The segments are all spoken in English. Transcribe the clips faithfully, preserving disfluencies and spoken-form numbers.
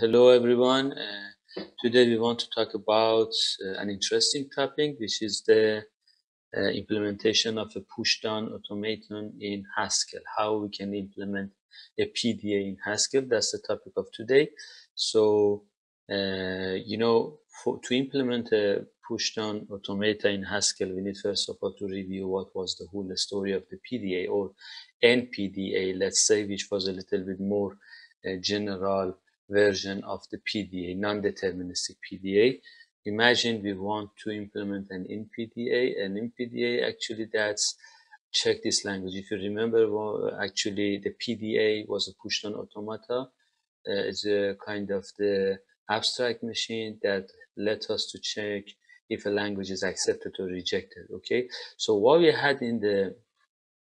Hello everyone, uh, today we want to talk about uh, an interesting topic, which is the uh, implementation of a pushdown automaton in Haskell, how we can implement a P D A in Haskell. That's the topic of today. So uh, you know, for, to implement a pushdown automata in Haskell, we need first of all to review what was the whole story of the P D A or N P D A, let's say, which was a little bit more uh, general version of the P D A, non-deterministic P D A. Imagine we want to implement an N P D A. An N P D A, actually, that's, check this language. If you remember, well, actually, the P D A was a pushdown automata. Uh, it's a kind of the abstract machine that let us to check if a language is accepted or rejected, okay? So what we had in the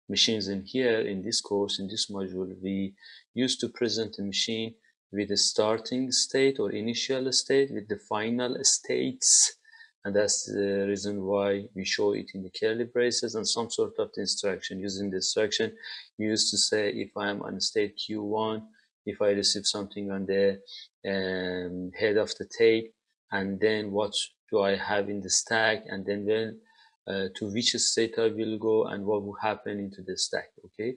machines in here, in this course, in this module, we used to present a machine with the starting state or initial state, with the final states, and that's the reason why we show it in the curly braces, and some sort of the instruction. Using the instruction, we used to say if I am on state Q one, if I receive something on the um, head of the tape, and then what do I have in the stack, and then when uh, to which state I will go, and what will happen into the stack. Okay,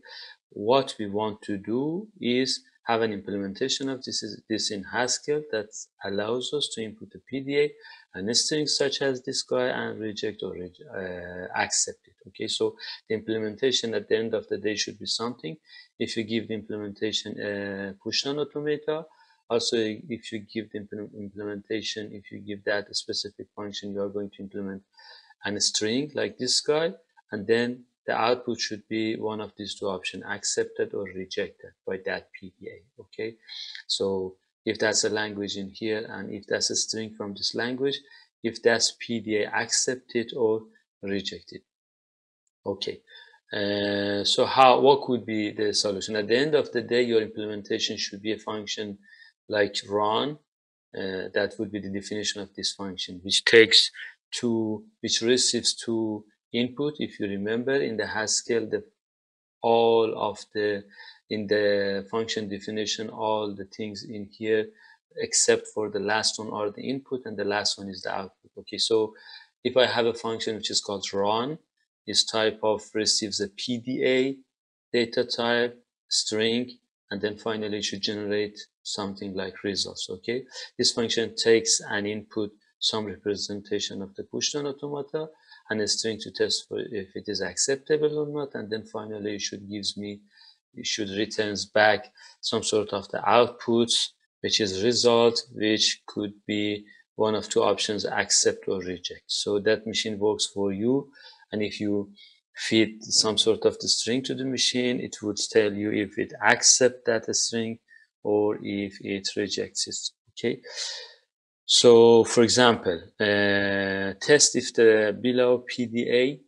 what we want to do is have an implementation of this is this in Haskell that allows us to input a P D A and a string such as this guy and reject or uh, accept it. Okay, so the implementation at the end of the day should be something. If you give the implementation a pushdown automata, also if you give the implementation, if you give that a specific function, you are going to implement and a string like this guy, and then the output should be one of these two options, accepted or rejected by that P D A, okay? So if that's a language in here, and if that's a string from this language, if that's P D A, accepted or rejected, okay? Uh, so how, what could be the solution? At the end of the day, your implementation should be a function like run. Uh, that would be the definition of this function, which takes two, which receives two input. If you remember in the Haskell, the all of the in the function definition, all the things in here except for the last one are the input, and the last one is the output. Okay, so if I have a function which is called run, this type of receives a P D A data type string, and then finally it should generate something like results. Okay, this function takes an input, some representation of the pushdown automata, and a string to test for if it is acceptable or not, and then finally it should gives me, it should returns back some sort of the output, which is result, which could be one of two options, accept or reject. So that machine works for you, and if you feed some sort of the string to the machine, it would tell you if it accepts that string or if it rejects it, okay? So, for example, uh, test if the below P D A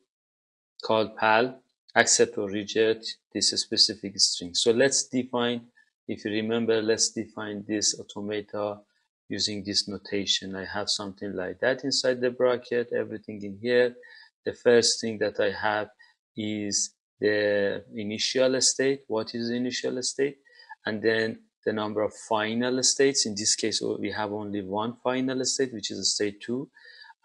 called P A L accept or reject this specific string. So let's define, if you remember, let's define this automata using this notation. I have something like that inside the bracket, everything in here. The first thing that I have is the initial state. What is the initial state? And then the number of final states. In this case, we have only one final state, which is state two,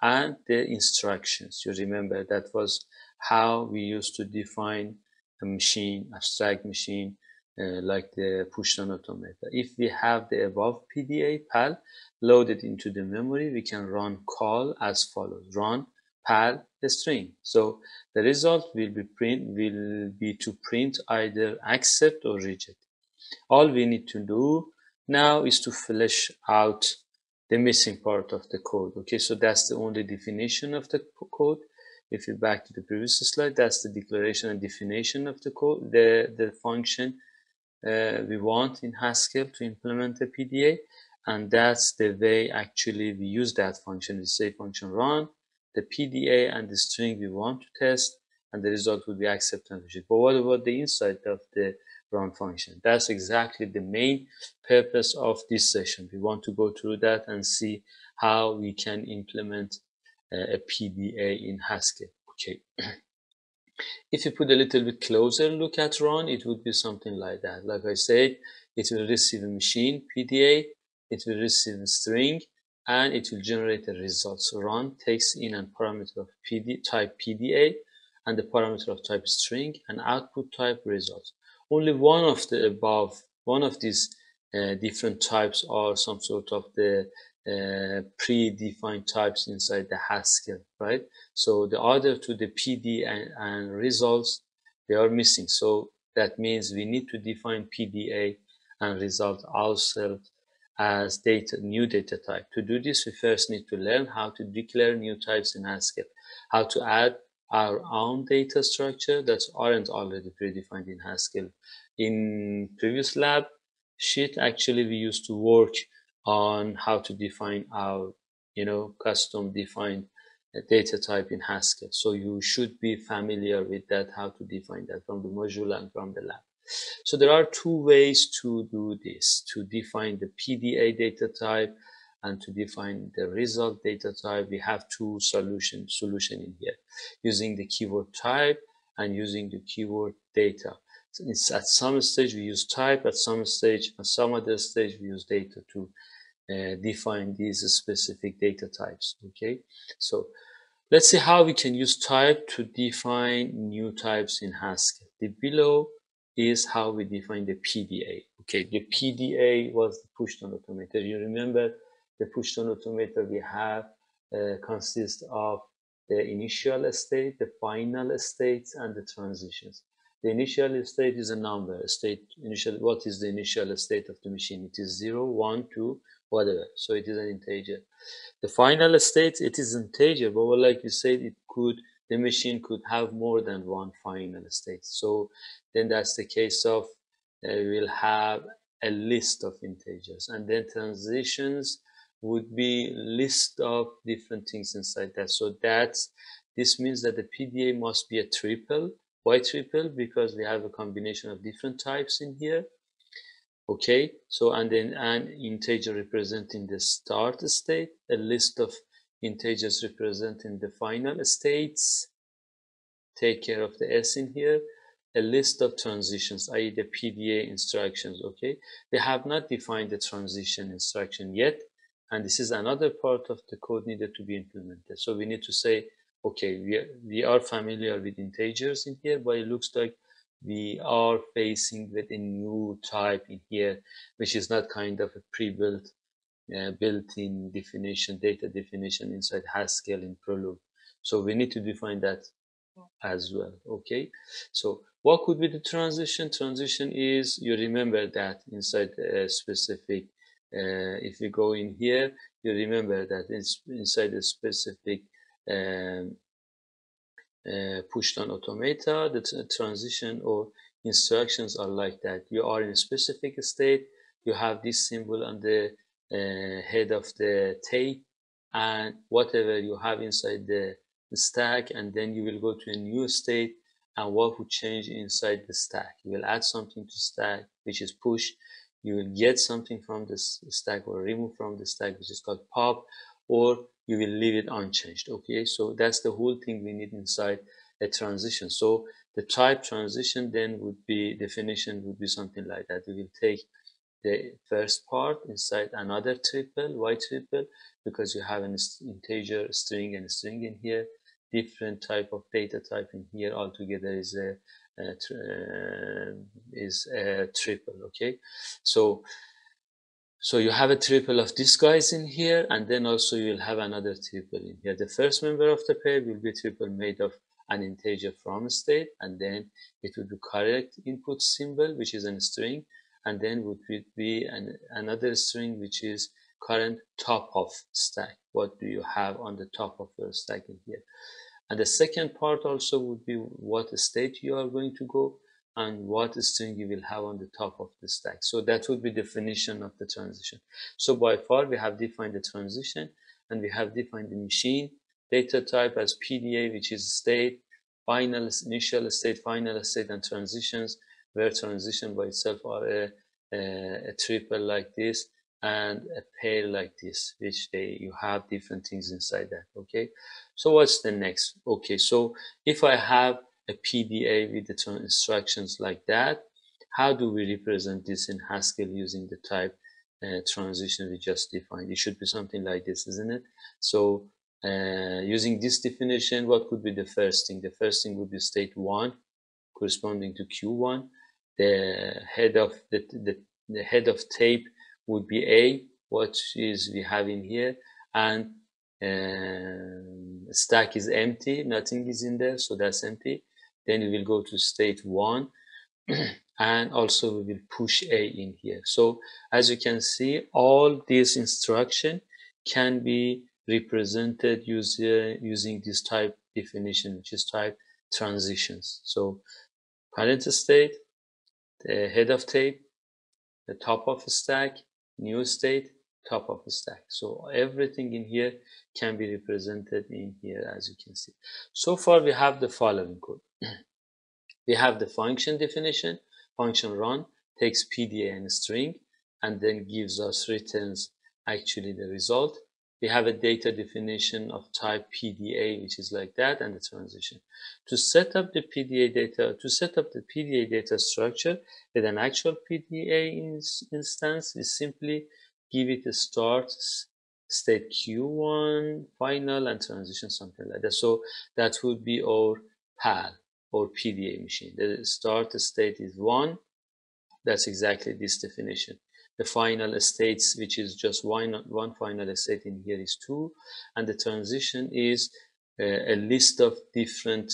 and the instructions. You remember that was how we used to define a machine, abstract machine, uh, like the pushdown automata. If we have the above P D A, P A L, loaded into the memory, we can run call as follows, run P A L the string. So the result will be print, will be to print either accept or reject. All we need to do now is to flesh out the missing part of the code. Okay, so that's the only definition of the code. If you back to the previous slide, that's the declaration and definition of the code, the, the function uh, we want in Haskell to implement the P D A. And that's the way actually we use that function. We say function run, the P D A and the string we want to test, and the result will be accept and reject. But what about the inside of the run function? That's exactly the main purpose of this session. We want to go through that and see how we can implement uh, a P D A in Haskell. Okay. If you put a little bit closer look at run, it would be something like that. Like I said, it will receive a machine P D A it will receive a string and it will generate a result. So run takes in a parameter of P D, type P D A and the parameter of type string and output type result. Only one of the above, one of these uh, different types are some sort of the uh, predefined types inside the Haskell, right? So the other two, the P D and, and results, they are missing. So that means we need to define P D A and result ourselves as data, new data type. To do this, we first need to learn how to declare new types in Haskell, how to add our own data structure that aren't already predefined in Haskell. In previous lab sheet, actually, we used to work on how to define our, you know, custom defined data type in Haskell. So you should be familiar with that, how to define that from the module and from the lab. So there are two ways to do this, to define the P D A data type and to define the result data type. We have two solution solution in here, using the keyword type and using the keyword data. So it's at some stage we use type, at some stage, at some other stage we use data to uh, define these specific data types. Okay, so let's see how we can use type to define new types in Haskell. The below is how we define the P D A. Okay, the P D A was the pushdown automator. You remember the pushdown automator we have uh, consists of the initial state, the final states, and the transitions. The initial state is a number, a state initial. What is the initial state of the machine? It is zero, one, two, whatever. So it is an integer. The final state, it is integer, but like you said, it could, the machine could have more than one final state. So then that's the case of uh, we'll have a list of integers, and then transitions would be list of different things inside that. So that's, this means that the P D A must be a triple. Why triple? Because we have a combination of different types in here. Okay, so and then an integer representing the start state, a list of integers representing the final states, take care of the S in here, a list of transitions, that is the P D A instructions. Okay, we have not defined the transition instruction yet, and this is another part of the code needed to be implemented. So we need to say, okay, we are, we are familiar with integers in here, but it looks like we are facing with a new type in here, which is not kind of a pre-built Uh, built-in definition, data definition inside Haskell in Prolog. So we need to define that as well. Okay, so what could be the transition? Transition is, you remember that inside a specific, uh, if you go in here, you remember that it's inside a specific um, uh, pushdown automata, the transition or instructions are like that. You are in a specific state, you have this symbol on the Uh, head of the tape and whatever you have inside the, the stack, and then you will go to a new state, and what would change inside the stack? You will add something to stack, which is push. You will get something from the stack or remove from the stack, which is called pop, or you will leave it unchanged. Okay, so that's the whole thing we need inside a transition. So the type transition then would be, definition would be something like that. We will take the first part inside another triple. Why triple? Because you have an integer, string, and string in here. Different type of data type in here altogether is a, a uh, is a triple. Okay, so so you have a triple of these guys in here, and then also you will have another triple in here. The first member of the pair will be a triple made of an integer from state, and then it will be correct input symbol, which is a string. And then would be an, another string, which is current top of stack. What do you have on the top of your stack in here? And the second part also would be what state you are going to go and what string you will have on the top of the stack. So that would be definition of the transition. So by far, we have defined the transition, and we have defined the machine data type as P D A, which is state, final, initial state, final state, and transitions, where transition by itself are a, a, a triple like this and a pair like this, which they, you have different things inside that. Okay, so what's the next? Okay, so if I have a P D A with the instructions like that, how do we represent this in Haskell using the type uh, transition we just defined. It should be something like this, isn't it? So uh, using this definition, what could be the first thing? The first thing would be state one, corresponding to Q one. The head of the, the, the head of tape would be A, what is we have in here, and uh, stack is empty, nothing is in there, so that's empty. Then we will go to state one, and also we will push A in here. So as you can see, all these instruction can be represented using, using this type definition, which is type transitions. So parent state, the head of tape, the top of the stack, new state, top of the stack. So everything in here can be represented in here, as you can see. So far we have the following code. We have the function definition. Function run takes P D A and string and then gives us, returns actually the result. We have a data definition of type P D A, which is like that, and the transition. To set up the P D A data, to set up the P D A data structure with an actual P D A in instance, we simply give it a start, state Q one, final, and transition, something like that. So that would be our P A L or P D A machine. The start state is one. That's exactly this definition. The final states, which is just one, one final state in here, is two, and the transition is uh, a list of different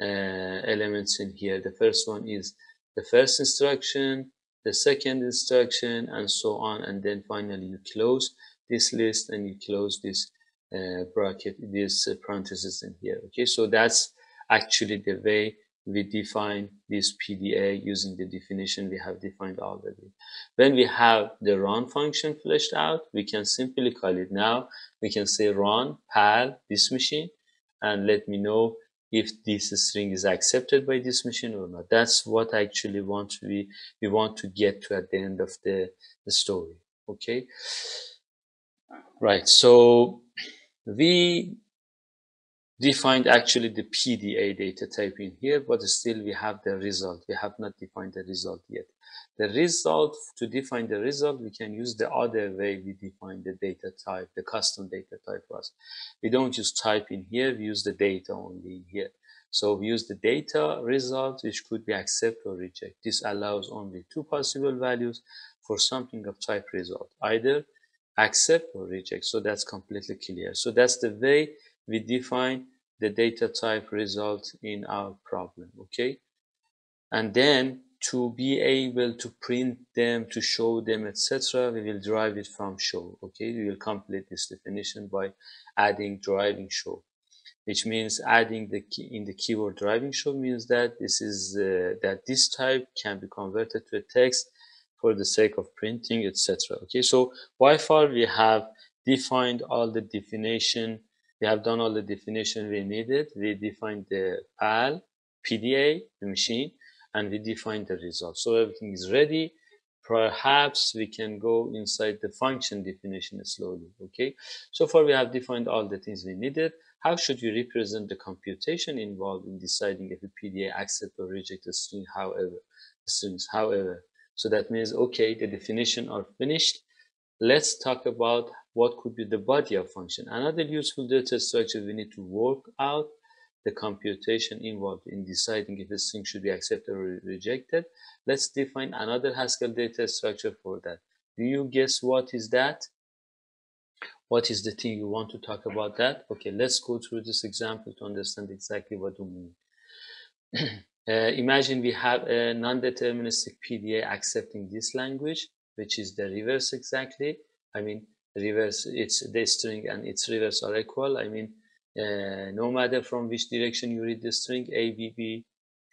uh, elements in here. The first one is the first instruction, the second instruction, and so on, and then finally you close this list and you close this uh, bracket, this uh, parenthesis in here. Okay, so that's actually the way we define this P D A using the definition we have defined already. When we have the run function fleshed out, we can simply call it now. We can say run P A L this machine, and let me know if this string is accepted by this machine or not. That's what I actually want to be, we want to get to at the end of the, the story. Okay. Right. So we defined actually the P D A data type in here, but still we have the result. We have not defined the result yet. The result, to define the result, we can use the other way we define the data type, the custom data type for us. We don't use type in here, we use the data only in here. So we use the data result, which could be accept or reject. This allows only two possible values for something of type result, either accept or reject. So that's completely clear. So that's the way we define the data type result in our problem, okay? And then to be able to print them, to show them, et cetera, we will derive it from show, okay? We will complete this definition by adding driving show, which means adding the key in the keyword driving show means that this is uh, that this type can be converted to a text for the sake of printing, et cetera. Okay, so by far we have defined all the definition. We have done all the definition we needed. We defined the P A L, P D A, the machine, and we defined the result. So everything is ready. Perhaps we can go inside the function definition slowly, okay? So far we have defined all the things we needed. How should we represent the computation involved in deciding if a P D A accept or reject a string, however, strings, however? So that means, okay, the definition are finished. Let's talk about what could be the body of function. Another useful data structure we need to work out the computation involved in deciding if a string should be accepted or rejected. Let's define another Haskell data structure for that. Do you guess what is that? What is the thing you want to talk about that? Okay, let's go through this example to understand exactly what we mean. uh, imagine we have a non-deterministic P D A accepting this language, which is the reverse exactly. I mean, reverse, it's the string and its reverse are equal. I mean, uh, no matter from which direction you read the string, A, B, B,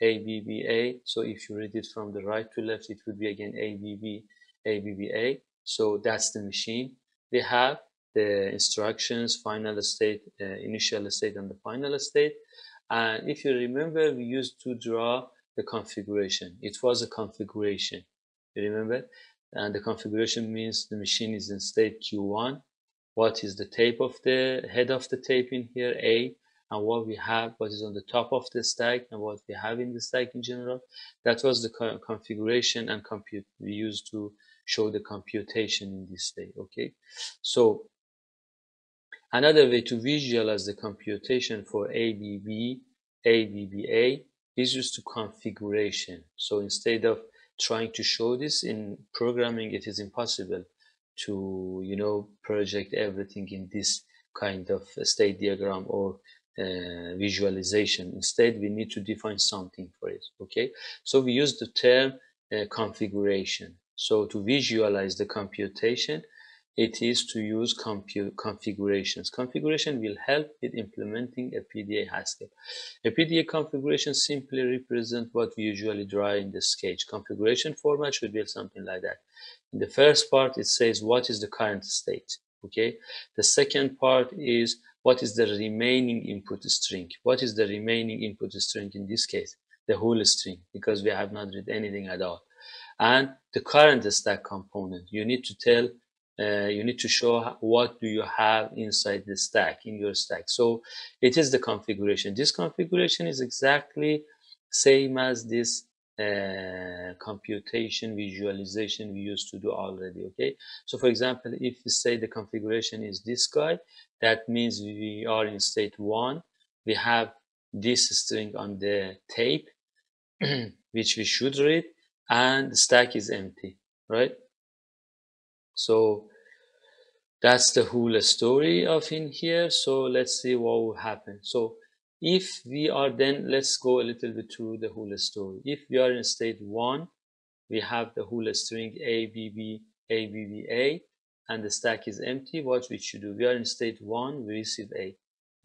A, B, B, A. So if you read it from the right to left, it would be again A, B, B, A, B, B, A. So that's the machine. We have the instructions, final state, uh, initial state, and the final state. And if you remember, we used to draw the configuration. It was a configuration, you remember? And the configuration means the machine is in state Q one. What is the tape of the head of the tape in here? A. And what we have, what is on the top of the stack, and what we have in the stack in general. That was the co configuration and compute we used to show the computation in this way. Okay, so another way to visualize the computation for A B B, A B B A is just to configuration. So instead of trying to show this in programming, it is impossible to, you know, project everything in this kind of state diagram or uh, visualization. Instead, we need to define something for it. Okay, so we use the term uh, configuration. So to visualize the computation, it is to use compute configurations. Configuration will help with implementing a P D A Haskell. A P D A configuration simply represents what we usually draw in the sketch. Configuration format should be something like that. In the first part, it says what is the current state. Okay. The second part is what is the remaining input string. What is the remaining input string in this case? The whole string, because we have not read anything at all. And the current stack component. You need to tell. Uh, you need to show what do you have inside the stack, in your stack. So it is the configuration. This configuration is exactly same as this uh, computation visualization we used to do already. Okay, so for example, if we say the configuration is this guy, that means we are in state one. We have this string on the tape which we should read, and the stack is empty, right? So that's the whole story of in here. So let's see what will happen. So if we are then, let's go a little bit through the whole story. If we are in state one, we have the whole string A B B, A B B A, and the stack is empty. What we should do? We are in state one, we receive A.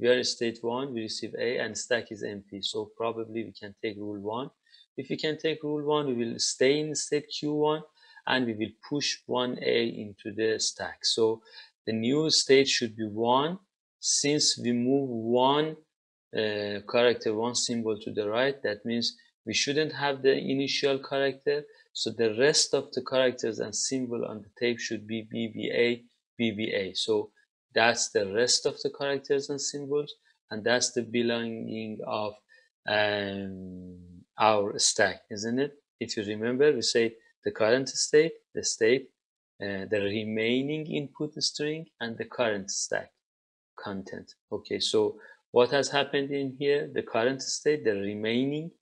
We are in state one, we receive A, and stack is empty. So probably we can take rule one. If we can take rule one, we will stay in state Q one. And we will push one A into the stack. So the new state should be one. Since we move one uh, character, one symbol to the right, that means we shouldn't have the initial character. So the rest of the characters and symbol on the tape should be B B A, B B A. So that's the rest of the characters and symbols, and that's the belonging of um, our stack, isn't it? If you remember, we say the current state, the state, uh, the remaining input string, and the current stack content. Okay, so what has happened in here? The current state, the remaining,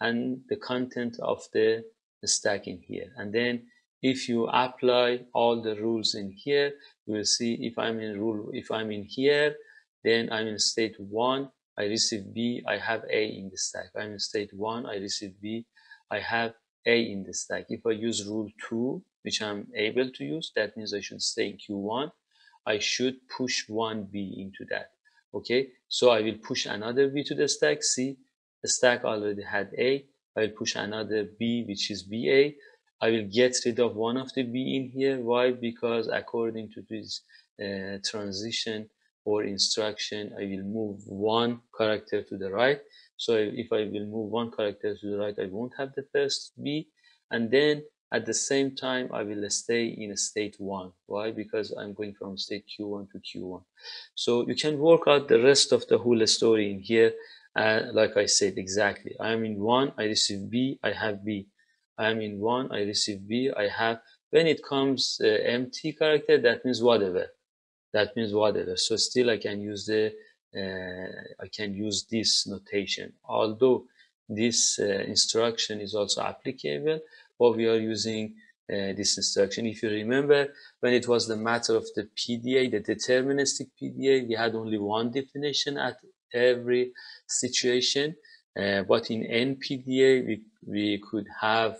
and the content of the, the stack in here. And then if you apply all the rules in here, you will see if I'm in rule, if I'm in here, then I'm in state one, I receive B, I have A in the stack. I'm in state one, I receive B, I have A in the stack. If I use rule two, which I'm able to use, that means I should stay in Q one. I should push one B into that. Okay, so I will push another B to the stack. See, the stack already had A. I will push another B, which is B A. I will get rid of one of the B in here. Why? Because according to this uh, transition or instruction, I will move one character to the right. So if I will move one character to the right, I won't have the first B. And then at the same time, I will stay in state one. Why? Because I'm going from state Q one to Q one. So you can work out the rest of the whole story in here. Uh, like I said, exactly. I am in one, I receive B, I have B. I am in one, I receive B, I have. When it comes uh, empty character, that means whatever. That means whatever. So still I can use the Uh, I can use this notation, although this uh, instruction is also applicable, but we are using uh, this instruction. If you remember, when it was the matter of the P D A, the deterministic P D A, we had only one definition at every situation, uh, but in N P D A we, we could have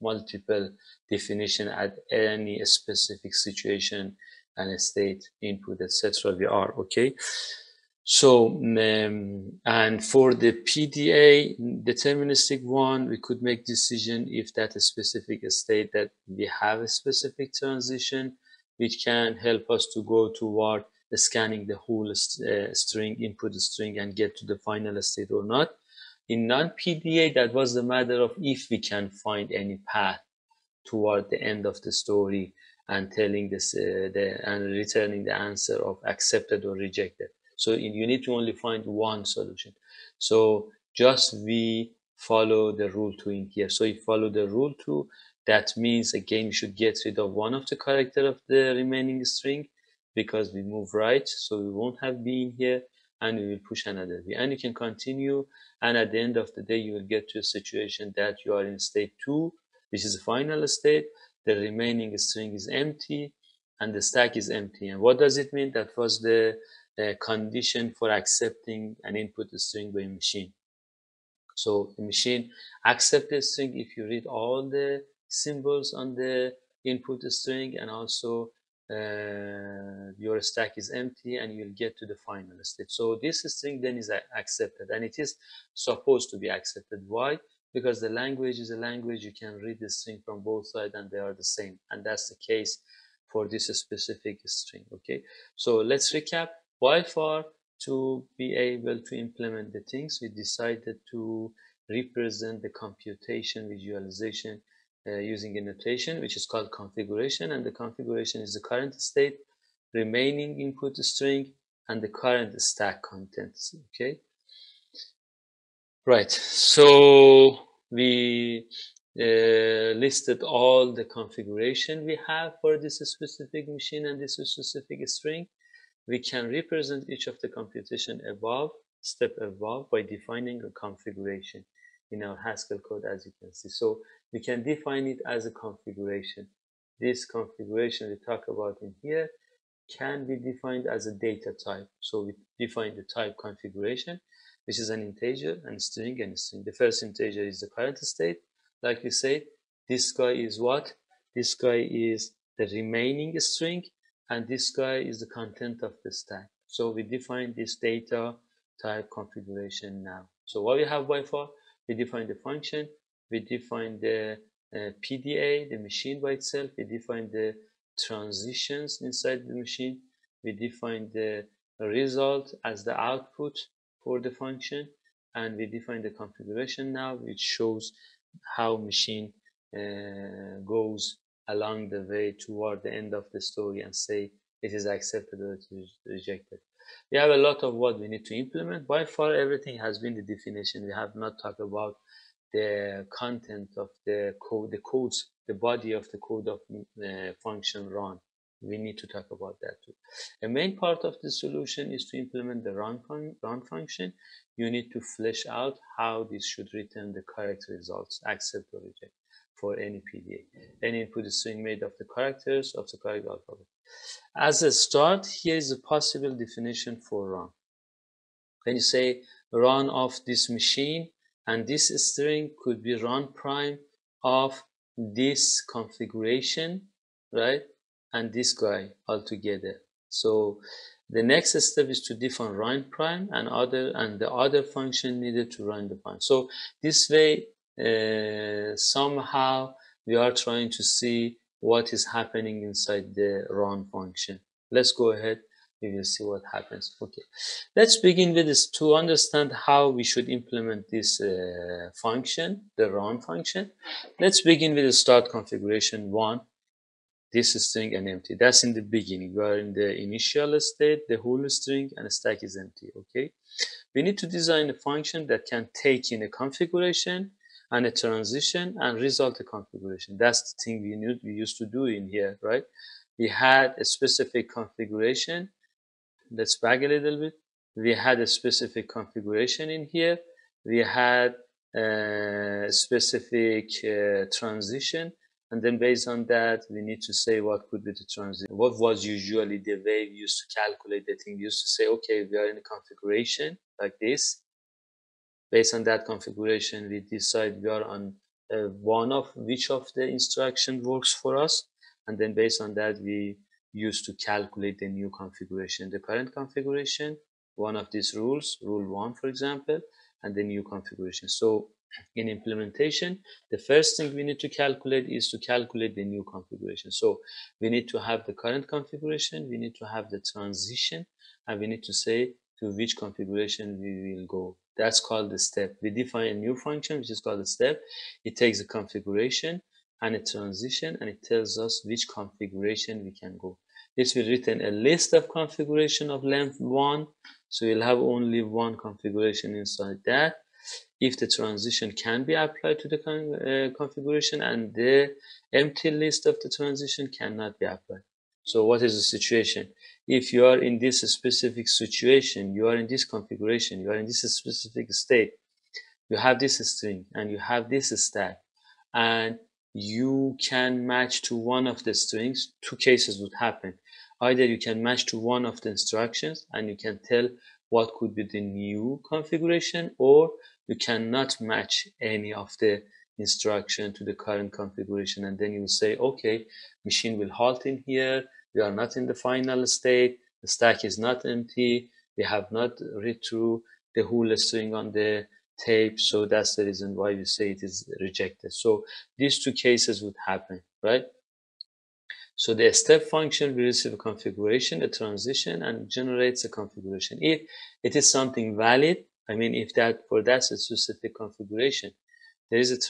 multiple definition at any specific situation and a state, input, etc. We are okay. So, um, and for the P D A, deterministic one, we could make decision if that specific state that we have a specific transition, which can help us to go toward the scanning the whole uh, string, input string, and get to the final state or not. In non-P D A, that was the matter of if we can find any path toward the end of the story and telling this, uh, the, and returning the answer of accepted or rejected. So you need to only find one solution. So just we follow the rule two in here. So if follow the rule two, that means again we should get rid of one of the character of the remaining string, because we move right, so we won't have B in here, and we will push another B, and you can continue. And at the end of the day, you will get to a situation that you are in state two, which is the final state. The remaining string is empty and the stack is empty. And what does it mean? That was the uh, condition for accepting an input string by a machine. So the machine accepts the string if you read all the symbols on the input string, and also uh, your stack is empty, and you'll get to the final state. So this string then is accepted, and it is supposed to be accepted. Why? Because the language is a language, you can read the string from both sides and they are the same, and that's the case for this specific string. Okay, so let's recap. While for to be able to implement the things, we decided to represent the computation visualization uh, using a notation which is called configuration, and the configuration is the current state, remaining input string, and the current stack contents. Okay. Right, so we uh, listed all the configuration we have for this specific machine and this specific string. We can represent each of the computation above, step above, by defining a configuration in our Haskell code, as you can see. So we can define it as a configuration. This configuration we talk about in here can be defined as a data type. So we define the type configuration, which is an integer and string and string. The first integer is the current state, like we said. This guy is what? This guy is the remaining string, and this guy is the content of the stack. So we define this data type configuration now. So what we have by far, we define the function, we define the uh, P D A, the machine by itself, we define the transitions inside the machine, we define the result as the output for the function, and we define the configuration now, which shows how machine uh, goes along the way toward the end of the story and say it is accepted or it is rejected. We have a lot of what we need to implement. By far everything has been the definition. We have not talked about the content of the code, the codes, the body of the code of uh, function run. We need to talk about that too. A main part of the solution is to implement the run, fun run function. You need to flesh out how this should return the correct results, accept or reject, for any P D A. Any input string made of the characters of the correct alphabet. As a start, here is a possible definition for run. When you say run of this machine, and this string could be run prime of this configuration, right? And this guy altogether. So the next step is to define run prime and other and the other function needed to run the prime. So this way, uh, somehow we are trying to see what is happening inside the run function. Let's go ahead. We will see what happens. Okay, let's begin with this to understand how we should implement this uh, function, the run function. Let's begin with the start configuration one. This string and empty. That's in the beginning. We are in the initial state, the whole string and stack is empty. Okay. We need to design a function that can take in a configuration and a transition and result a configuration. That's the thing we knew we used to do in here, right? We had a specific configuration. Let's back a little bit. We had a specific configuration in here. We had a specific uh, transition. And then based on that, we need to say what could be the transition. What was usually the way we used to calculate the thing? We used to say, okay, we are in a configuration like this. Based on that configuration, we decide we are on uh, one of which of the instruction works for us. And then based on that, we used to calculate the new configuration, the current configuration, one of these rules, rule one, for example, and the new configuration. So in implementation, the first thing we need to calculate is to calculate the new configuration. So we need to have the current configuration, we need to have the transition, and we need to say to which configuration we will go. That's called the step. We define a new function which is called a step. It takes a configuration and a transition, and it tells us which configuration we can go. This will return a list of configuration of length one, so we'll have only one configuration inside that. if the transition can be applied to the con uh, configuration and the empty list of the transition cannot be applied. So what is the situation? If you are in this specific situation, you are in this configuration, you are in this specific state, you have this string and you have this stack, and you can match to one of the strings, two cases would happen. Either you can match to one of the instructions and you can tell what could be the new configuration, or you cannot match any of the instruction to the current configuration, and then you say, okay, machine will halt in here, we are not in the final state, the stack is not empty, we have not read through the whole string on the tape, so that's the reason why you say it is rejected. So these two cases would happen, right? So the step function will receive a configuration, a transition, and generates a configuration. If it is something valid, I mean, if that for that specific configuration, there is a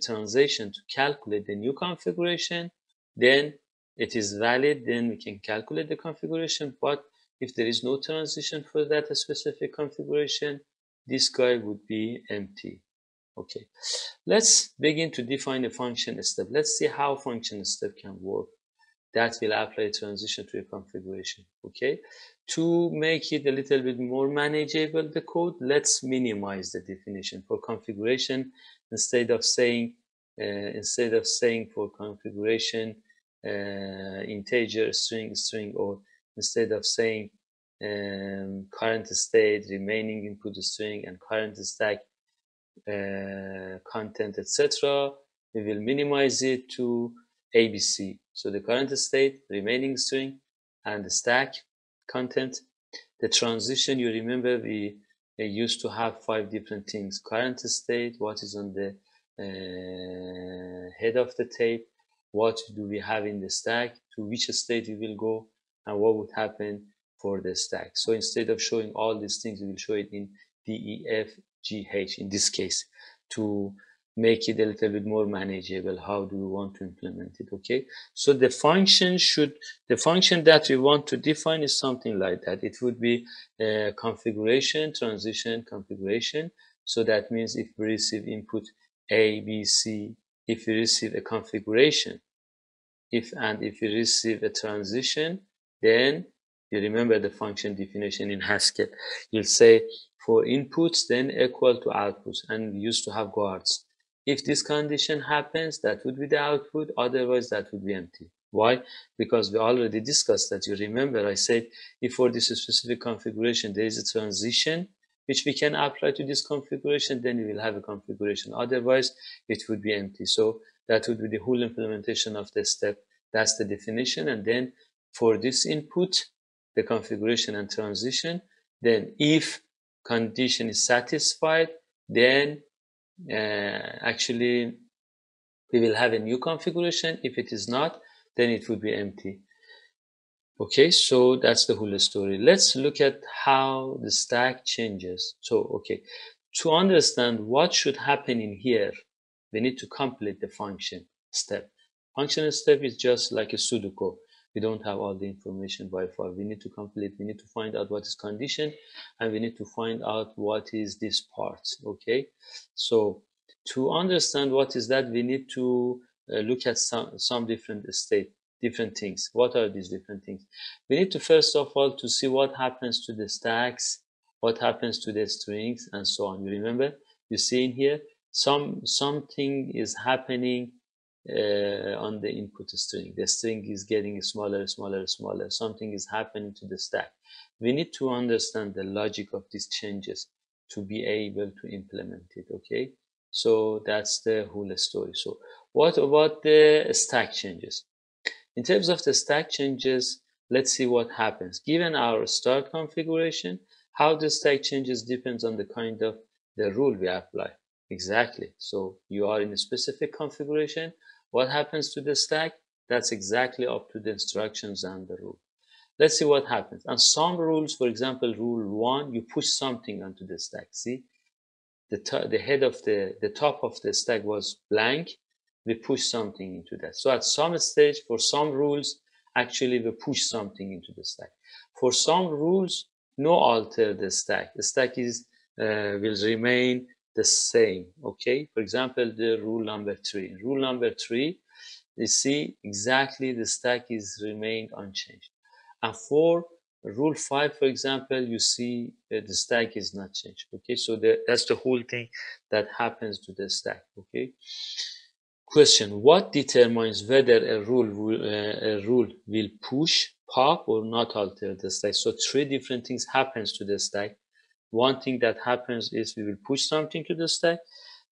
translation to calculate the new configuration, then it is valid, then we can calculate the configuration. But if there is no transition for that specific configuration, this guy would be empty. Okay, let's begin to define a function step. Let's see how function step can work. That will apply a transition to a configuration. Okay, to make it a little bit more manageable, the code, let's minimize the definition for configuration. Instead of saying, uh, instead of saying for configuration uh, integer, string, string, or instead of saying um, current state, remaining input string, and current stack uh, content, et cetera, we will minimize it to A B C. So the current state, remaining string, and the stack content. The transition, you remember we used to have five different things: current state, what is on the uh, head of the tape, what do we have in the stack, to which state we will go, and what would happen for the stack. So instead of showing all these things, we will show it in D E F G H in this case to make it a little bit more manageable. How do we want to implement it? Okay, so the function should, the function that we want to define is something like that. It would be uh, configuration, transition, configuration. So that means if we receive input A, B, C, if we receive a configuration, if and if we receive a transition, then you remember the function definition in Haskell. You'll say for inputs, then equal to outputs, and we used to have guards. If this condition happens, that would be the output, otherwise that would be empty. Why? Because we already discussed that. You remember I said if for this specific configuration there is a transition which we can apply to this configuration, then we will have a configuration, otherwise it would be empty. So that would be the whole implementation of the step. That's the definition. And then for this input, the configuration and transition, then if condition is satisfied, then Uh, actually we will have a new configuration. If it is not, then it would be empty. Okay, so that's the whole story. Let's look at how the stack changes. So okay, to understand what should happen in here, we need to complete the function step. Function step is just like a Sudoku. We don't have all the information by far. We need to complete, we need to find out what is condition, and we need to find out what is this part. Okay, so to understand what is that, we need to uh, look at some some different state, different things. What are these different things? We need to first of all to see what happens to the stacks, what happens to the strings, and so on. You remember, you see in here some something is happening Uh, on the input string. The string is getting smaller, smaller, smaller. Something is happening to the stack. We need to understand the logic of these changes to be able to implement it. Okay, so that's the whole story. So what about the stack changes? In terms of the stack changes, let's see what happens. Given our start configuration, how the stack changes depends on the kind of the rule we apply. Exactly. So you are in a specific configuration. What happens to the stack? That's exactly up to the instructions and the rule. Let's see what happens. And some rules, for example, rule one, you push something onto the stack. See, the, the head of the, the top of the stack was blank. We push something into that. So at some stage, for some rules, actually we push something into the stack. For some rules, no alter the stack. The stack is, uh, will remain the same. Okay, for example, the rule number three. Rule number three, you see exactly the stack is remained unchanged. And for rule five, for example, you see that the stack is not changed. Okay, so the, that's the whole thing that happens to the stack. Okay. Question: what determines whether a rule will, uh, a rule will push, pop, or not alter the stack? So three different things happens to the stack. One thing that happens is we will push something to the stack.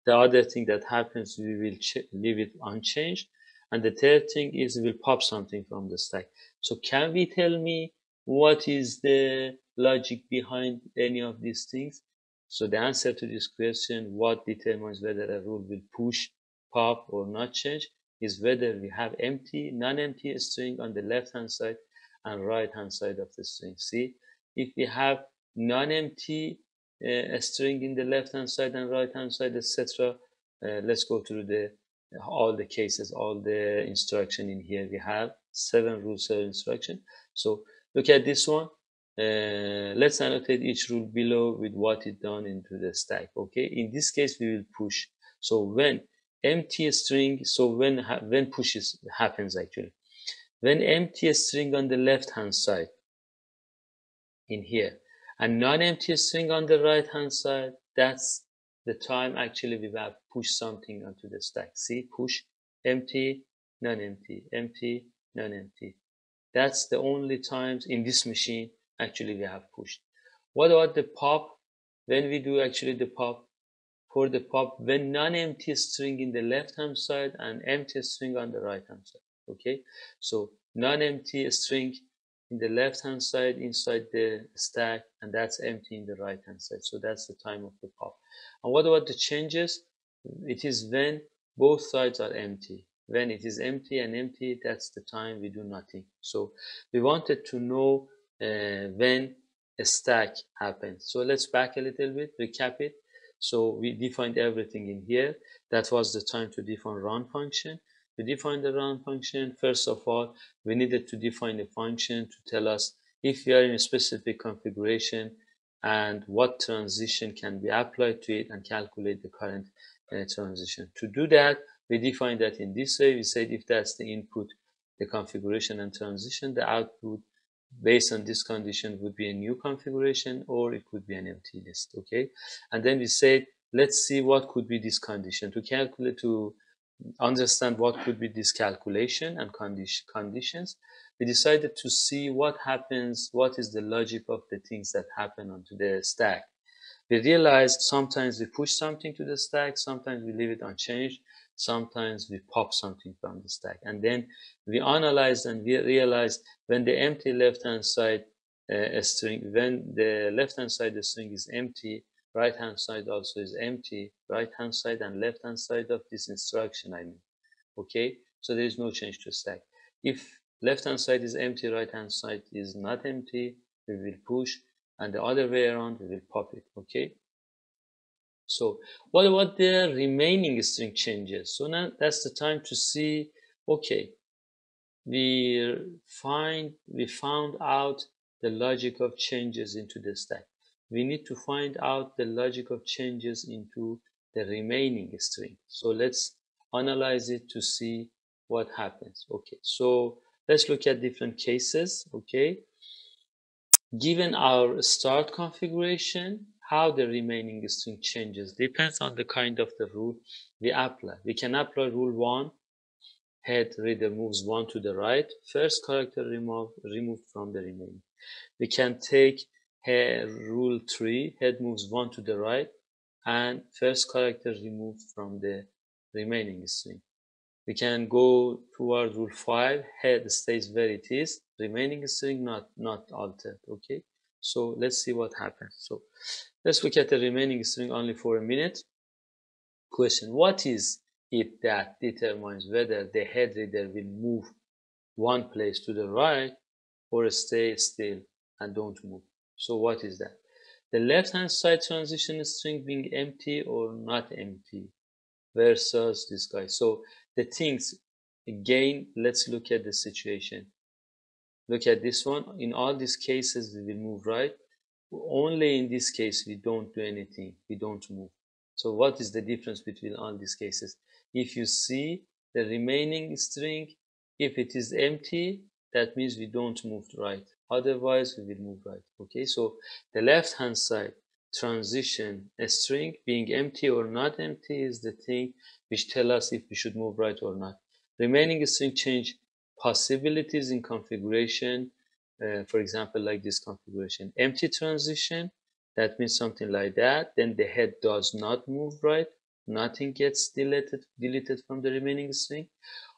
The other thing that happens, we will leave it unchanged. And the third thing is we will pop something from the stack. So can we tell me what is the logic behind any of these things? So the answer to this question, what determines whether a rule will push, pop, or not change, is whether we have empty, non-empty string on the left-hand side and right-hand side of the string. See, if we have non-empty uh, string in the left-hand side and right-hand side, et cetera. Uh, let's go through the all the cases, all the instruction in here. We have seven rules, seven instruction. So look at this one. Uh, let's annotate each rule below with what it done into the stack. Okay. In this case, we will push. So when empty string, so when when pushes happens actually, when empty string on the left hand side in here and non-empty string on the right hand side, that's the time actually we have pushed something onto the stack. See, push, empty, non-empty, empty, non-empty. That's the only times in this machine actually we have pushed. What about the pop? When we do actually the pop, for the pop, when non-empty string in the left-hand side and empty string on the right-hand side. Okay, so non-empty string in the left-hand side inside the stack, and that's empty in the right-hand side. So that's the time of the pop. And what about the changes? It is when both sides are empty. When it is empty and empty, that's the time we do nothing. So we wanted to know uh, when a stack happens. So let's back a little bit, recap it. So we defined everything in here. That was the time to define run function. We defined the run function. First of all, we needed to define a function to tell us if we are in a specific configuration and what transition can be applied to it and calculate the current uh, transition. To do that, we defined that in this way. We said if that's the input, the configuration and transition, the output based on this condition would be a new configuration or it could be an empty list. Okay, and then we said let's see what could be this condition to calculate, to understand what could be this calculation and condition conditions. We decided to see what happens, what is the logic of the things that happen onto the stack. We realized sometimes we push something to the stack, sometimes we leave it unchanged, sometimes we pop something from the stack. And then we analyzed and we realized when the empty left hand side uh, string, when the left hand side the string is empty, right hand side also is empty, right hand side and left hand side of this instruction, I mean. Okay, so there is no change to stack. If left hand side is empty, right hand side is not empty, we will push, and the other way around we will pop it. Okay, so what about the remaining string changes? So now that's the time to see, okay, we find we found out the logic of changes into the stack. We need to find out the logic of changes into the remaining string. So let's analyze it to see what happens. Okay, so let's look at different cases. Okay, given our start configuration, how the remaining string changes depends on the kind of the rule we apply. We can apply rule one, head reader moves one to the right, first character removed removed from the remaining. We can take Here, rule three, head moves one to the right and first character removed from the remaining string. We can go toward rule five, head stays where it is, remaining string not not altered. Okay, so let's see what happens. So let's look at the remaining string only for a minute. Question: what is it that determines whether the head reader will move one place to the right or stay still and don't move? So what is that? The left-hand side transition string being empty or not empty versus this guy. So the things, again, let's look at the situation. Look at this one. In all these cases, we will move right. Only in this case, we don't do anything. We don't move. So what is the difference between all these cases? If you see the remaining string, if it is empty, that means we don't move right, otherwise we will move right. Okay, so the left hand side transition a string being empty or not empty is the thing which tell us if we should move right or not. Remaining string change possibilities in configuration, uh, for example like this configuration, empty transition, that means something like that, then the head does not move right, nothing gets deleted deleted from the remaining string.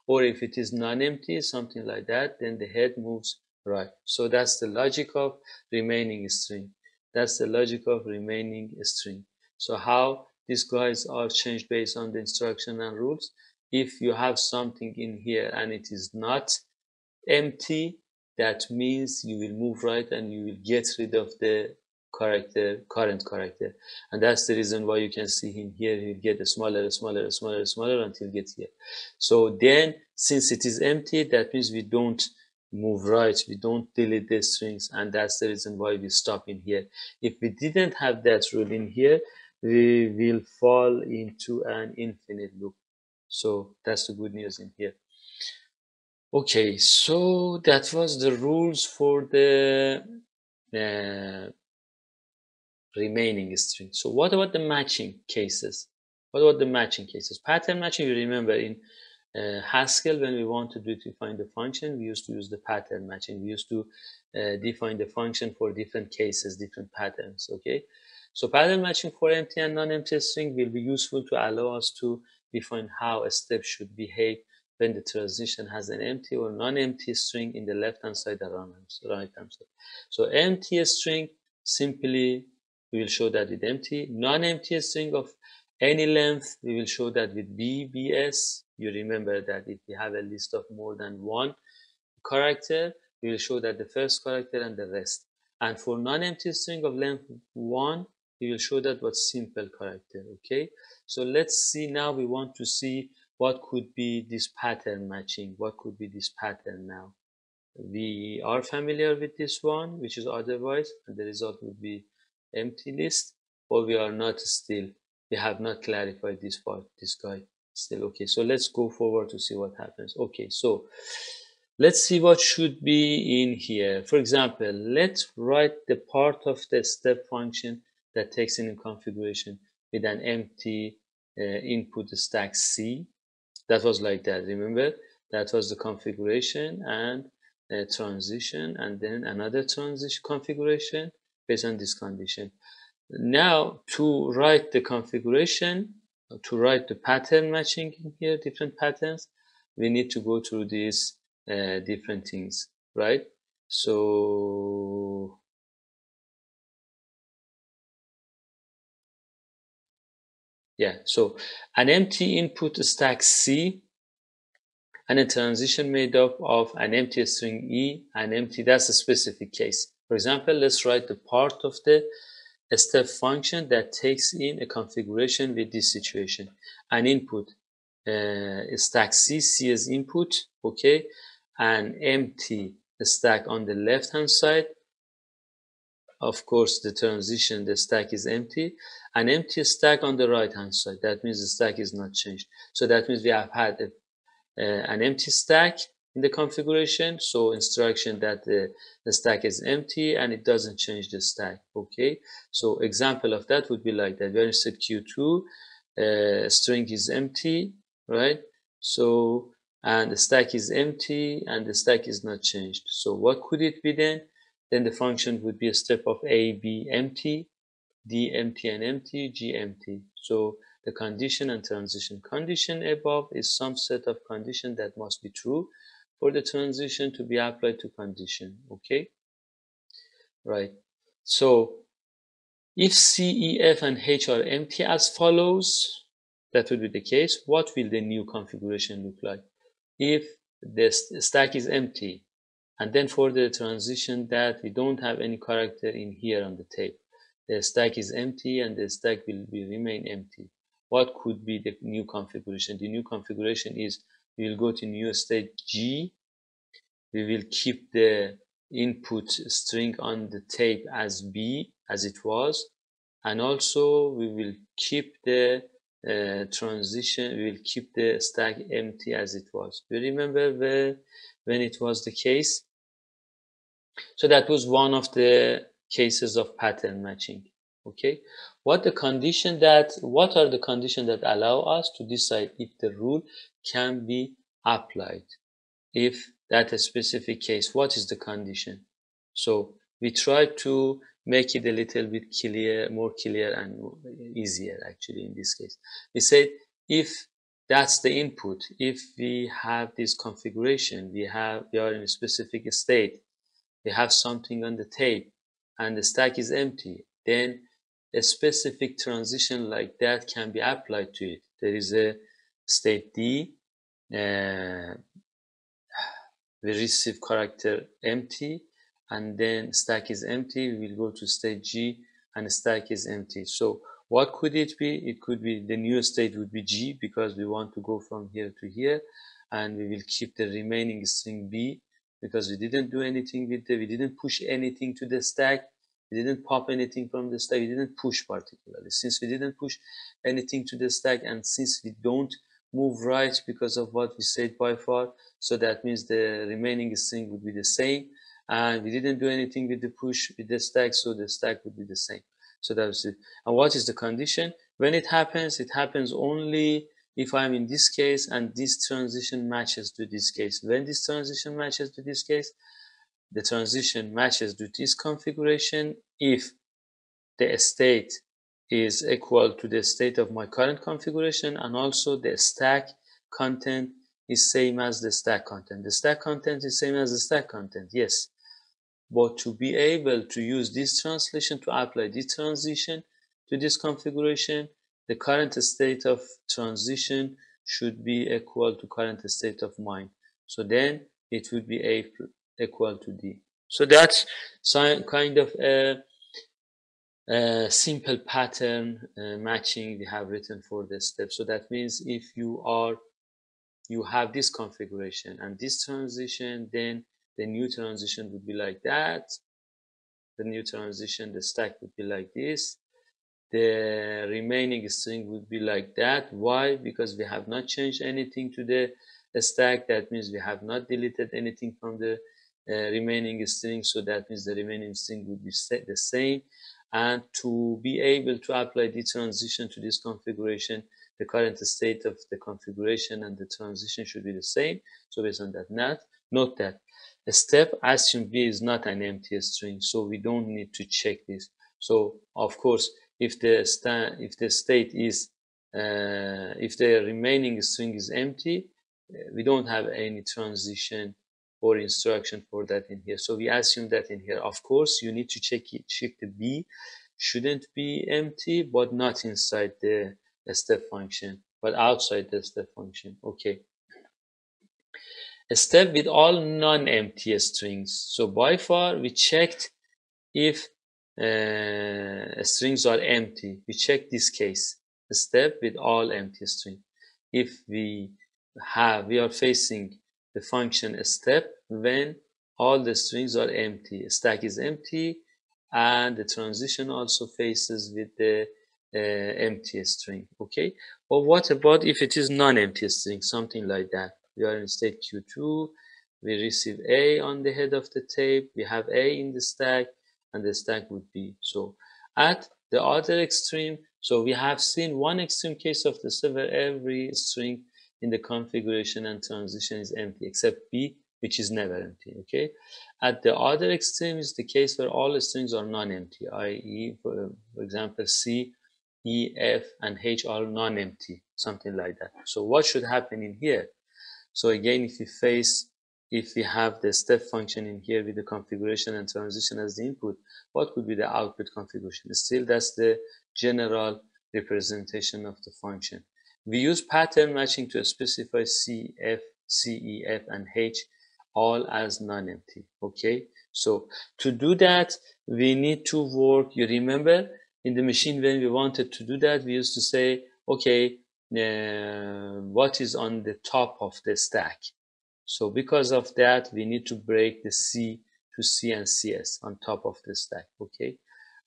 Or if it is non-empty, something like that, then the head moves right. So that's the logic of remaining string. That's the logic of remaining string. So how these guys are changed based on the instruction and rules. If you have something in here and it is not empty, that means you will move right and you will get rid of the character, current character. And that's the reason why you can see him here, he'll get smaller, smaller, smaller, smaller until he gets here. So then, since it is empty, that means we don't move right, we don't delete the strings, and that's the reason why we stop in here. If we didn't have that rule in here, we will fall into an infinite loop. So that's the good news in here. Okay, so that was the rules for the uh, remaining string. So what about the matching cases? What about the matching cases? Pattern matching, you remember in uh, Haskell, when we want to do define the function, we used to use the pattern matching. We used to uh, define the function for different cases, different patterns, okay? So pattern matching for empty and non-empty string will be useful to allow us to define how a step should behave when the transition has an empty or non-empty string in the left-hand side or right-hand side. So empty string simply we will show that with empty. Non-empty string of any length, we will show that with B B S. You remember that if we have a list of more than one character, we will show that the first character and the rest. And for non-empty string of length one, we will show that what simple character, okay? So let's see now, we want to see what could be this pattern matching. What could be this pattern now? We are familiar with this one, which is otherwise, and the result would be empty list, or we are not still, we have not clarified this part, this guy still. Okay, so let's go forward to see what happens. Okay, so let's see what should be in here. For example, let's write the part of the step function that takes in configuration with an empty uh, input stack C. That was like that, remember? That was the configuration and a transition, and then another transition configuration based on this condition. Now, to write the configuration, to write the pattern matching in here, different patterns, we need to go through these uh, different things, right? So yeah, so an empty input stack C and a transition made up of an empty string E and empty, that's a specific case. For example, let's write the part of the step function that takes in a configuration with this situation. An input, uh, stack C, C is input, okay? An empty stack on the left-hand side. Of course, the transition, the stack is empty. An empty stack on the right-hand side. That means the stack is not changed. So that means we have had a, uh, an empty stack in the configuration, so instruction that the, the stack is empty and it doesn't change the stack, okay? So example of that would be like that. When you set Q two, uh, string is empty, right? So, and the stack is empty and the stack is not changed. So what could it be then? Then the function would be a step of A, B, empty, D, empty and empty, G, empty. So the condition and transition condition above is some set of condition that must be true for the transition to be applied to condition, okay? Right, so if C, E, F, and H are empty as follows, that would be the case, what will the new configuration look like? If the stack is empty, and then for the transition that we don't have any character in here on the table, the stack is empty and the stack will, will remain empty. What could be the new configuration? The new configuration is we will go to new state G. We will keep the input string on the tape as B, as it was. and also we will keep the uh, transition, we will keep the stack empty as it was. Do you remember where, when it was the case? So that was one of the cases of pattern matching. Okay, what the condition that what are the conditions that allow us to decide if the rule can be applied? If that specific case, what is the condition? So we try to make it a little bit clear, more clear and easier actually in this case. We said if that's the input, if we have this configuration, we have we are in a specific state, we have something on the tape and the stack is empty, then a specific transition like that can be applied to it. There is a state D, uh, we receive character empty, and then stack is empty. We will go to state G and stack is empty. So what could it be? It could be the new state would be G, because we want to go from here to here, and we will keep the remaining string B, because we didn't do anything with the, we didn't push anything to the stack. We didn't pop anything from the stack. We didn't push particularly. Since we didn't push anything to the stack, and since we don't move right because of what we said by far, so that means the remaining string would be the same. And we didn't do anything with the push with the stack, so the stack would be the same. So that's it. And what is the condition? When it happens, it happens only if I'm in this case and this transition matches to this case. When this transition matches to this case, the transition matches to this configuration if the state is equal to the state of my current configuration, and also the stack content is same as the stack content. The stack content is same as the stack content, yes. But to be able to use this translation to apply this transition to this configuration, the current state of transition should be equal to current state of mine. So then it would be A equal to D. So that's some kind of a, a simple pattern uh, matching we have written for this step. So that means if you are you have this configuration and this transition, then the new transition would be like that. The new transition, the stack would be like this. The remaining string would be like that. Why? Because we have not changed anything to the stack. That means we have not deleted anything from the uh, remaining string. So that means the remaining string would be set the same. And to be able to apply the transition to this configuration, the current state of the configuration and the transition should be the same. So based on that, not, note that a step assume B is not an empty string. So we don't need to check this. So of course, if the sta if the state is uh, if the remaining string is empty, we don't have any transition or instruction for that in here. So we assume that in here. Of course, you need to check it. Check the B shouldn't be empty, but not inside the step function, but outside the step function. Okay. A step with all non-empty strings. So by far we checked if Uh, strings are empty. We check this case, a step with all empty string. If we have, we are facing the function a step when all the strings are empty, a stack is empty, and the transition also faces with the uh, empty string. Okay, but what about if it is non-empty string, something like that? We are in state Q two, we receive A on the head of the tape, we have A in the stack, and the stack would be so. At the other extreme, so we have seen one extreme case of the server, every string in the configuration and transition is empty except B, which is never empty. Okay. At the other extreme is the case where all the strings are non-empty, that is, for, for example, C, E, F, and H are non-empty, something like that. So what should happen in here? So again, if we face If we have the step function in here with the configuration and transition as the input, what would be the output configuration? Still, that's the general representation of the function. We use pattern matching to specify C, F, C, E, F, and H all as non-empty. Okay, so to do that, we need to work. You remember in the machine when we wanted to do that, we used to say, okay, uh, what is on the top of the stack? So because of that, we need to break the C to C and C S on top of the stack. Okay,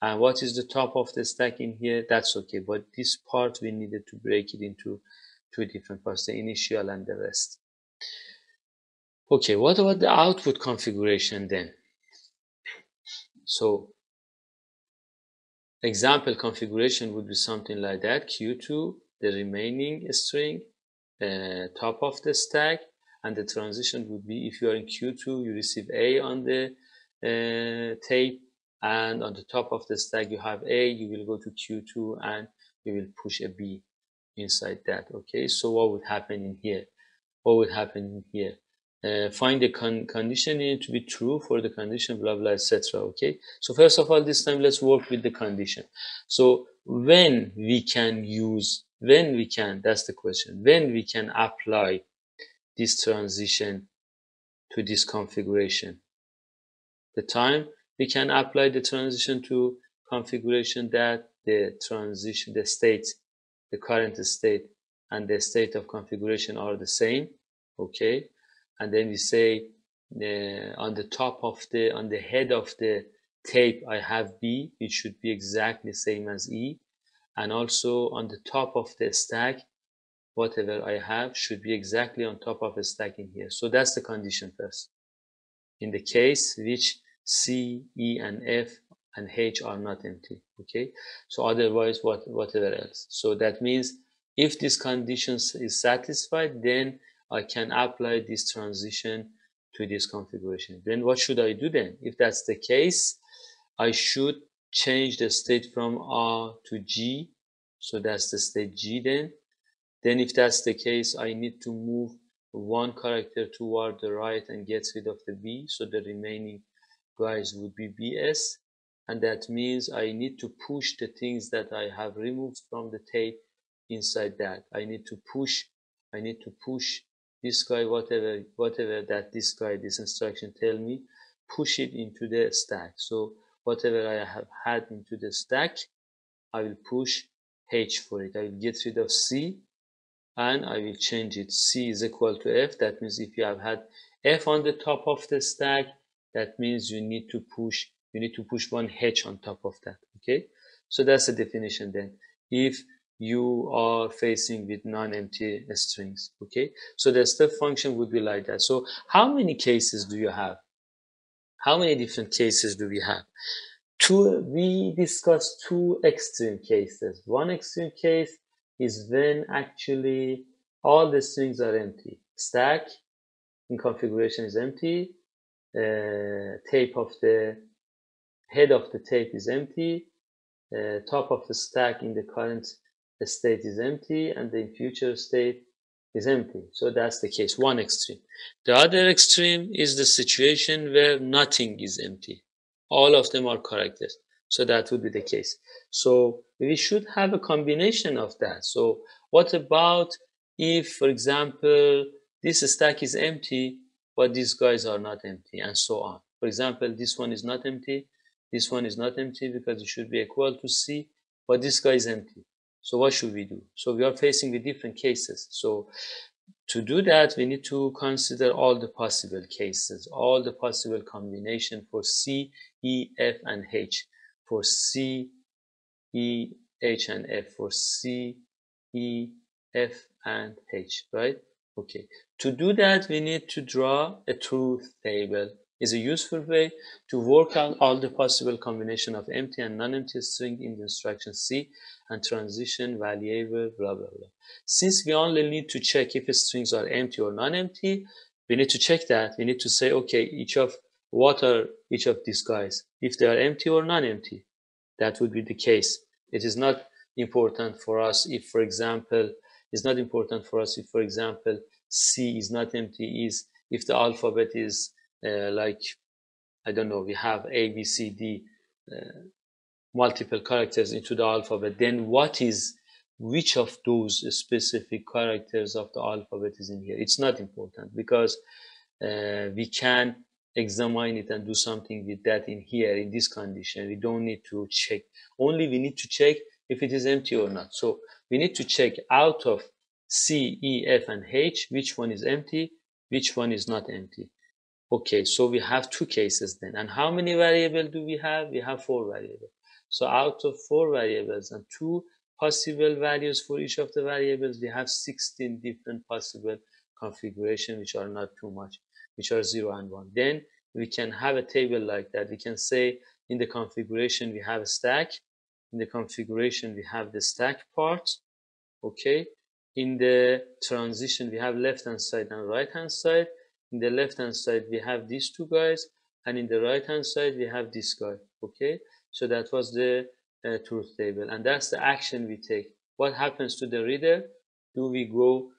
And what is the top of the stack in here? That's okay, but this part we needed to break it into two different parts, the initial and the rest. Okay, what about the output configuration then? So example configuration would be something like that: Q two, the remaining string, uh, top of the stack, and the transition would be, if you are in Q two, you receive A on the uh, tape, and on the top of the stack you have A, you will go to Q two and you will push a B inside that. Okay, so what would happen in here? What would happen in here? Uh, find the con condition needed to be true for the condition, blah blah, et cetera. Okay, so first of all, this time let's work with the condition. So when we can use, when we can, that's the question, when we can apply this transition to this configuration. The time we can apply the transition to configuration that the transition, the state, the current state and the state of configuration are the same. Okay, and then we say uh, on the top of the, on the head of the tape I have B, it should be exactly same as E, and also on the top of the stack whatever I have should be exactly on top of a stack in here. So that's the condition first, in the case which C, E and F and H are not empty. Okay, so otherwise what whatever else. So that means if this condition is satisfied, then I can apply this transition to this configuration. Then what should I do then? If that's the case, I should change the state from R to G, so that's the state G. Then then if that's the case, I need to move one character toward the right and get rid of the B, so the remaining guys would be B S, and that means I need to push the things that I have removed from the tape inside that. I need to push, I need to push this guy, whatever whatever that this guy, this instruction tell me, push it into the stack. So whatever I have had into the stack, I will push H for it. I will get rid of C and I will change it. C is equal to F. That means if you have had F on the top of the stack, that means you need to push, you need to push one H on top of that. Okay, so that's the definition then, if you are facing with non-empty strings. Okay, so the step function would be like that. So how many cases do you have? How many different cases do we have? Two. We discussed two extreme cases. One extreme case is when actually all the strings are empty. Stack in configuration is empty, uh, tape of the head of the tape is empty, uh, top of the stack in the current the state is empty, and the future state is empty. So that's the case, one extreme. The other extreme is the situation where nothing is empty, all of them are characters. So that would be the case. So we should have a combination of that. So what about if, for example, this stack is empty but these guys are not empty, and so on. For example, this one is not empty, this one is not empty because it should be equal to C, but this guy is empty. So what should we do? So we are facing with different cases. So to do that, we need to consider all the possible cases, all the possible combination for C, E, F, and H, for C, E, H, and F, for C, E, F, and H, right? Okay. To do that, we need to draw a truth table. It's a useful way to work out all the possible combination of empty and non-empty string in the instruction C and transition variable, blah, blah, blah. Since we only need to check if strings are empty or non-empty, we need to check that. We need to say, okay, each of, what are each of these guys? If they are empty or non-empty, that would be the case. It is not important for us if, for example, it's not important for us if, for example, C is not empty, is if the alphabet is Uh, like, I don't know, we have A, B, C, D, uh, multiple characters into the alphabet, then what is, which of those specific characters of the alphabet is in here? It's not important because uh, we can examine it and do something with that in here, in this condition. We don't need to check. Only we need to check if it is empty or not. So we need to check out of C, E, F, and H, which one is empty, which one is not empty. Okay, so we have two cases then. And how many variables do we have? We have four variables. So out of four variables and two possible values for each of the variables, we have sixteen different possible configurations, which are not too much, which are zero and one. Then we can have a table like that. We can say in the configuration we have a stack, in the configuration we have the stack part, okay. In the transition we have left hand side and right hand side. In the left hand side we have these two guys, and in the right hand side we have this guy, okay. So that was the uh, truth table, and that's the action we take. What happens to the reader? Do we go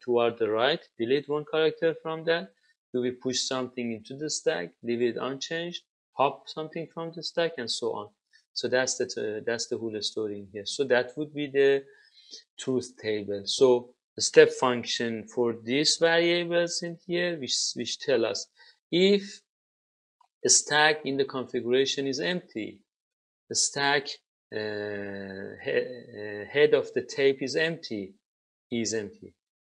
toward the right, delete one character from that? Do we push something into the stack, leave it unchanged, pop something from the stack, and so on? So that's the uh, that's the whole story in here. So that would be the truth table. So the step function for these variables in here, which which tell us if the stack in the configuration is empty, the stack uh, he uh, head of the tape is empty, is empty.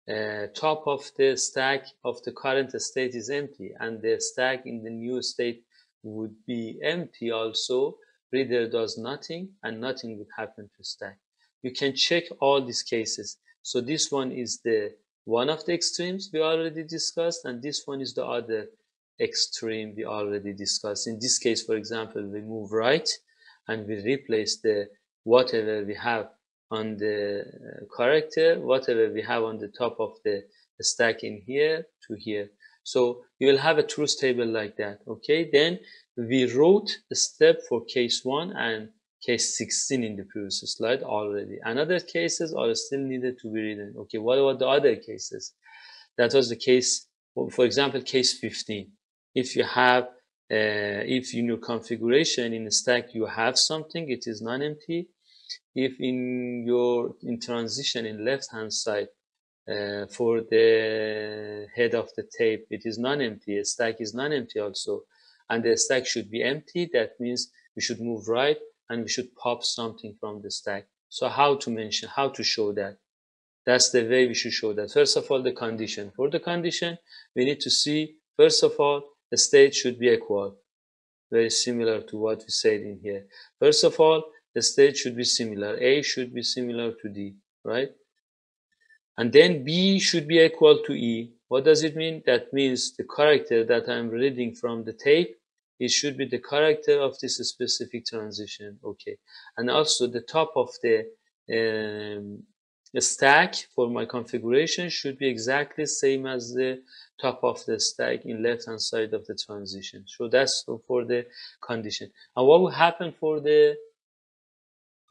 Uh, top of the stack of the current state is empty, and the stack in the new state would be empty also. Reader does nothing, and nothing would happen to stack. You can check all these cases. So this one is the one of the extremes we already discussed, and this one is the other extreme we already discussed. In this case, for example, we move right and we replace the whatever we have on the character, whatever we have on the top of the stack in here to here. So you will have a truth table like that, okay? Then we wrote a step for case one and case sixteen in the previous slide already. Another cases are still needed to be written. Okay, what about the other cases? That was the case, for example, case fifteen. If you have, uh, if in your configuration in the stack you have something, it is non-empty. If in your in transition in left-hand side uh, for the head of the tape, it is non-empty. A stack is non-empty also, and the stack should be empty. That means we should move right and we should pop something from the stack. So how to mention, how to show that? That's the way we should show that. First of all, the condition. For the condition, we need to see, first of all, the state should be equal. Very similar to what we said in here. First of all, the state should be similar. A should be similar to D, right? And then B should be equal to E. What does it mean? That means the character that I'm reading from the tape, it should be the character of this specific transition, okay? And also the top of the um, stack for my configuration should be exactly same as the top of the stack in left-hand side of the transition. So that's for the condition. And what will happen for the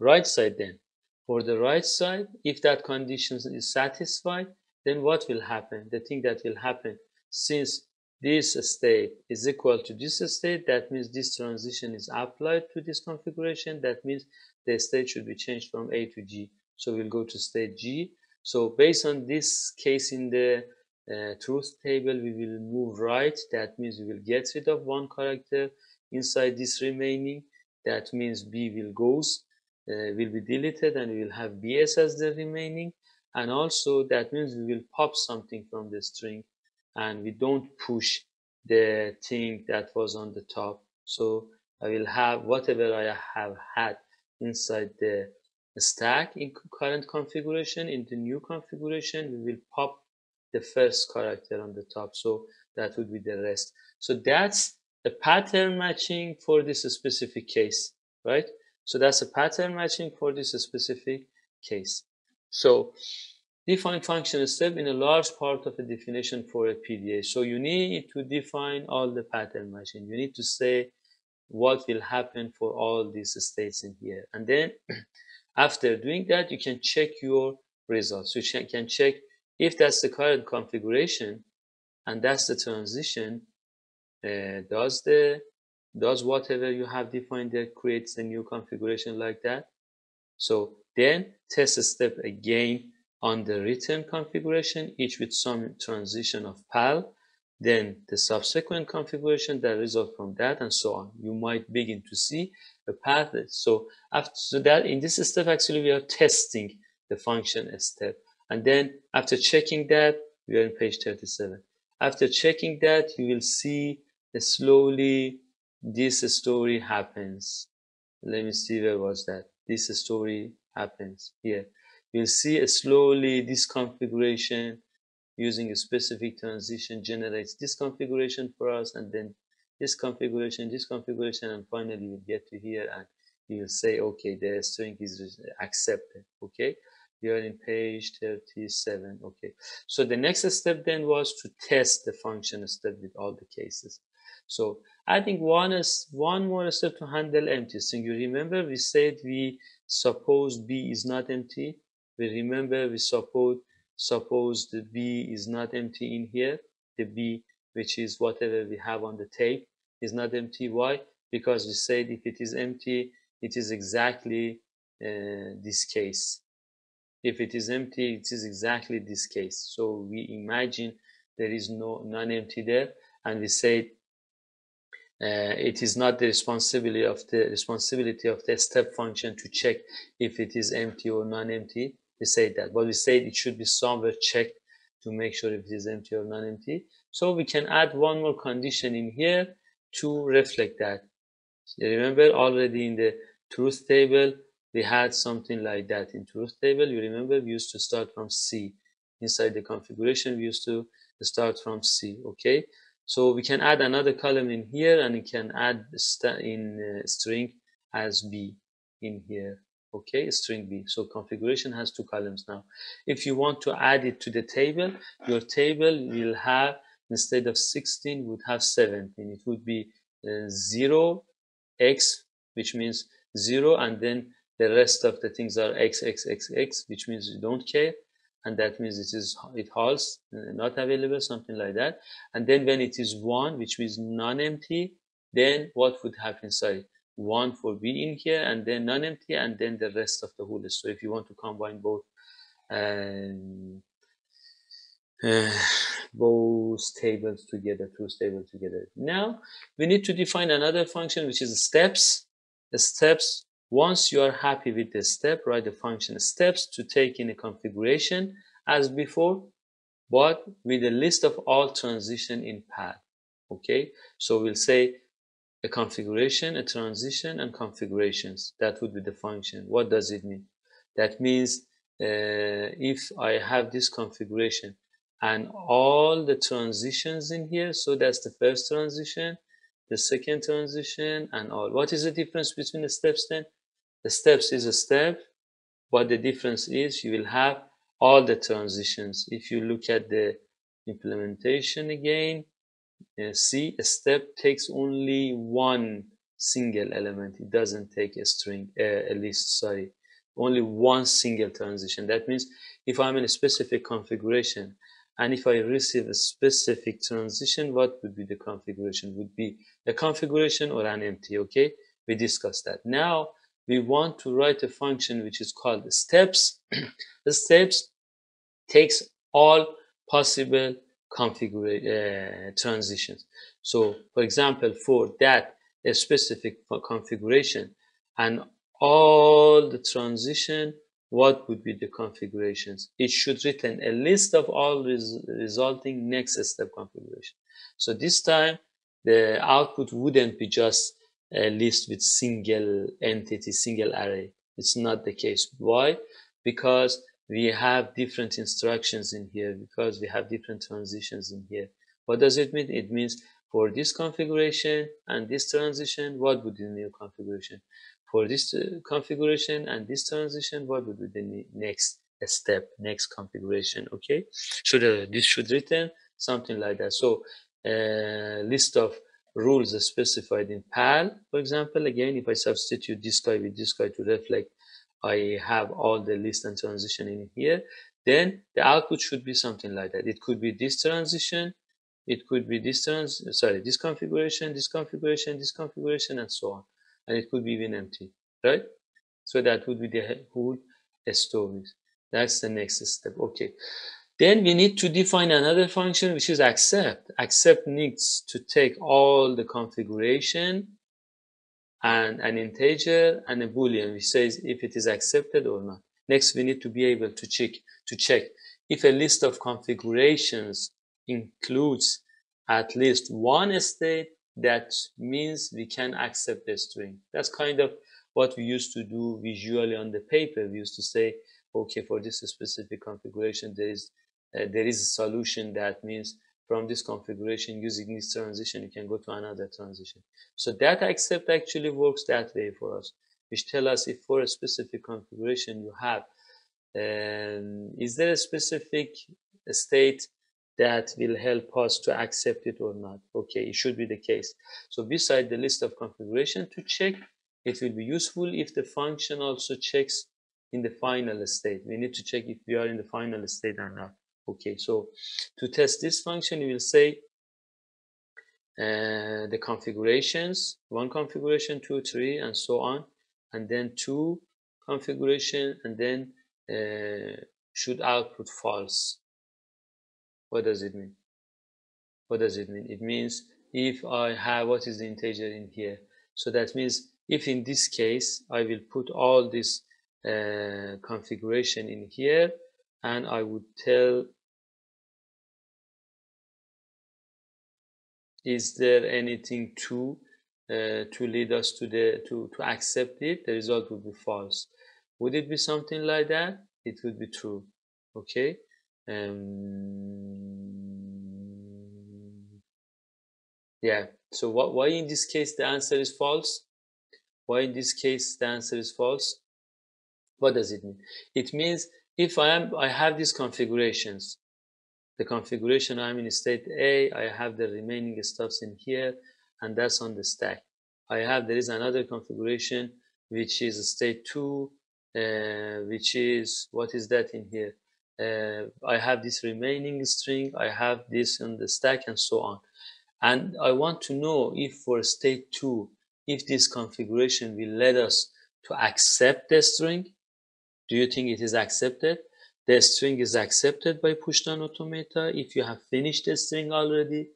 right side then? For the right side, if that condition is satisfied, then what will happen? The thing that will happen, since this state is equal to this state, that means this transition is applied to this configuration. That means the state should be changed from A to G. So we'll go to state G. So based on this case in the uh, truth table, we will move right. That means we will get rid of one character inside this remaining. That means B will goes. Uh, will be deleted, and we will have B S as the remaining, and also that means we will pop something from the string, and we don't push the thing that was on the top. So I will have whatever I have had inside the stack in current configuration. In the new configuration, we will pop the first character on the top, so that would be the rest. So that's the pattern matching for this specific case, right? So that's a pattern matching for this specific case. So define function step in a large part of the definition for a P D A. So you need to define all the pattern matching. You need to say what will happen for all these states in here. And then after doing that, you can check your results. You can check if that's the current configuration and that's the transition, uh, does the does whatever you have defined there creates a new configuration like that? So then test a step again on the written configuration, each with some transition of P A L, then the subsequent configuration that results from that, and so on. You might begin to see a path. So after that, in this step, actually, we are testing the function step. And then after checking that, we are in page thirty-seven. After checking that, you will see a slowly this story happens. Let me see, where was that? This story happens here. You'll see slowly this configuration using a specific transition generates this configuration for us, and then this configuration, this configuration, and finally you'll get to here and you'll say, okay, the string is accepted. Okay, we are in page thirty-seven. Okay, so the next step then was to test the function step with all the cases. So adding one is one more step to handle empty string. You remember we said we suppose B is not empty. We remember we suppose suppose the B is not empty in here. The B, which is whatever we have on the tape, is not empty. Why? Because we said if it is empty, it is exactly uh, this case. If it is empty, it is exactly this case. So we imagine there is no non-empty there, and we said Uh, it is not the responsibility of the responsibility of the step function to check if it is empty or non-empty. We say that, but we said it should be somewhere checked to make sure if it is empty or non-empty. So we can add one more condition in here to reflect that. You remember already in the truth table we had something like that. In truth table, you remember we used to start from C. Inside the configuration, we used to start from C. Okay. So we can add another column in here, and we can add st in uh, string as B in here. Okay, string B. So configuration has two columns now. If you want to add it to the table, your table will have, instead of sixteen, would have seventeen. It would be uh, zero x, which means zero, and then the rest of the things are x, x, x, x, which means you don't care. And that means it is it halts, not available, something like that. And then when it is one, which means non-empty, then what would happen? Sorry, one for B in here, and then non-empty, and then the rest of the whole list. So if you want to combine both um, uh, both tables together, two tables together. Now we need to define another function, which is steps. The steps. Once you are happy with the step, write the function steps to take in a configuration as before, but with a list of all transition in P A L. Okay, so we'll say a configuration, a transition, and configurations. That would be the function. What does it mean? That means uh, if I have this configuration and all the transitions in here, so that's the first transition, the second transition, and all. What is the difference between the steps then? The steps is a step, but the difference is you will have all the transitions. If you look at the implementation again, uh, see, a step takes only one single element. It doesn't take a string, uh, a list, sorry. Only one single transition. That means if I'm in a specific configuration, and if I receive a specific transition, what would be the configuration? Would be a configuration or an empty, okay? We discussed that. Now, we want to write a function which is called steps. The steps takes all possible configura- uh, transitions. So, for example, for that a specific configuration and all the transition, what would be the configurations? It should return a list of all res resulting next step configuration. So this time, the output wouldn't be just a list with single entity, single array. It's not the case. Why? Because we have different instructions in here, because we have different transitions in here. What does it mean? It means for this configuration and this transition, what would be the new configuration? For this configuration and this transition, what would be the next step, next configuration? Okay, should uh, this should return something like that. So uh, list of rules specified in P A L, for example. Again, if I substitute this guy with this guy to reflect, I have all the list and transition in here. Then the output should be something like that. It could be this transition, it could be this trans, sorry, this configuration, this configuration, this configuration, and so on. And it could be even empty, right? So that would be the whole story. That's the next step. Okay. Then we need to define another function, which is accept. Accept needs to take all the configuration and an integer and a boolean, which says if it is accepted or not. Next, we need to be able to check to check if a list of configurations includes at least one state. That means we can accept the string. That's kind of what we used to do visually on the paper. We used to say, okay, for this specific configuration, there is uh, there is a solution that means from this configuration, using this transition, you can go to another transition. So data accept actually works that way for us, which tell us if for a specific configuration you have, um, is there a specific state that will help us to accept it or not? Okay, it should be the case. So beside the list of configuration to check, it will be useful if the function also checks in the final state. We need to check if we are in the final state or not. Okay, so to test this function, you will say uh, the configurations, one configuration, two, three, and so on, and then two configuration, and then uh, should output false. What does it mean? What does it mean? It means if I have, what is the integer in here? So that means if in this case, I will put all this uh, configuration in here, and I would tell, is there anything to uh, to lead us to the to to accept it? The result would be false. Would it be something like that? It would be true. Okay. Um, yeah. So what? Why in this case the answer is false? Why in this case the answer is false? What does it mean? It means, if I am, I have these configurations, the configuration I'm in state A, I have the remaining stuffs in here, and that's on the stack. I have, there is another configuration, which is state two, uh, which is, what is that in here? Uh, I have this remaining string, I have this on the stack, and so on. And I want to know if for state two, if this configuration will let us to accept the string. Do you think it is accepted? The string is accepted by Pushdown Automata if you have finished the string already,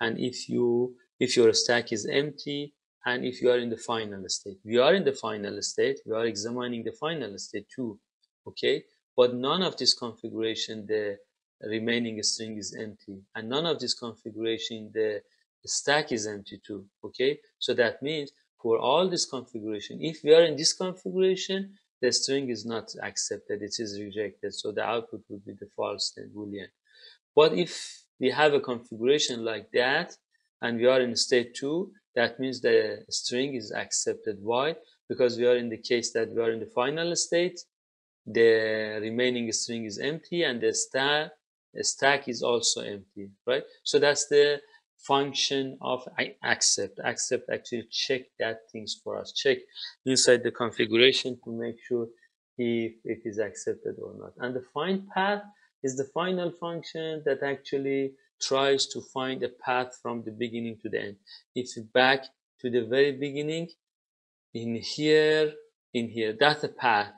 and if you if your stack is empty, and if you are in the final state. We are in the final state. We are examining the final state too, okay? But none of this configuration, the remaining string is empty, and none of this configuration, the stack is empty too, okay? So that means for all this configuration, if we are in this configuration, the string is not accepted, it is rejected, so the output would be the false Boolean. But if we have a configuration like that, and we are in state two, that means the string is accepted. Why? Because we are in the case that we are in the final state, the remaining string is empty, and the stack, the stack is also empty, right? So that's the function of accept. Accept actually check that things for us, check inside the configuration to make sure if it is accepted or not. And the find path is the final function that actually tries to find a path from the beginning to the end. It's back to the very beginning, in here, in here, that's a path.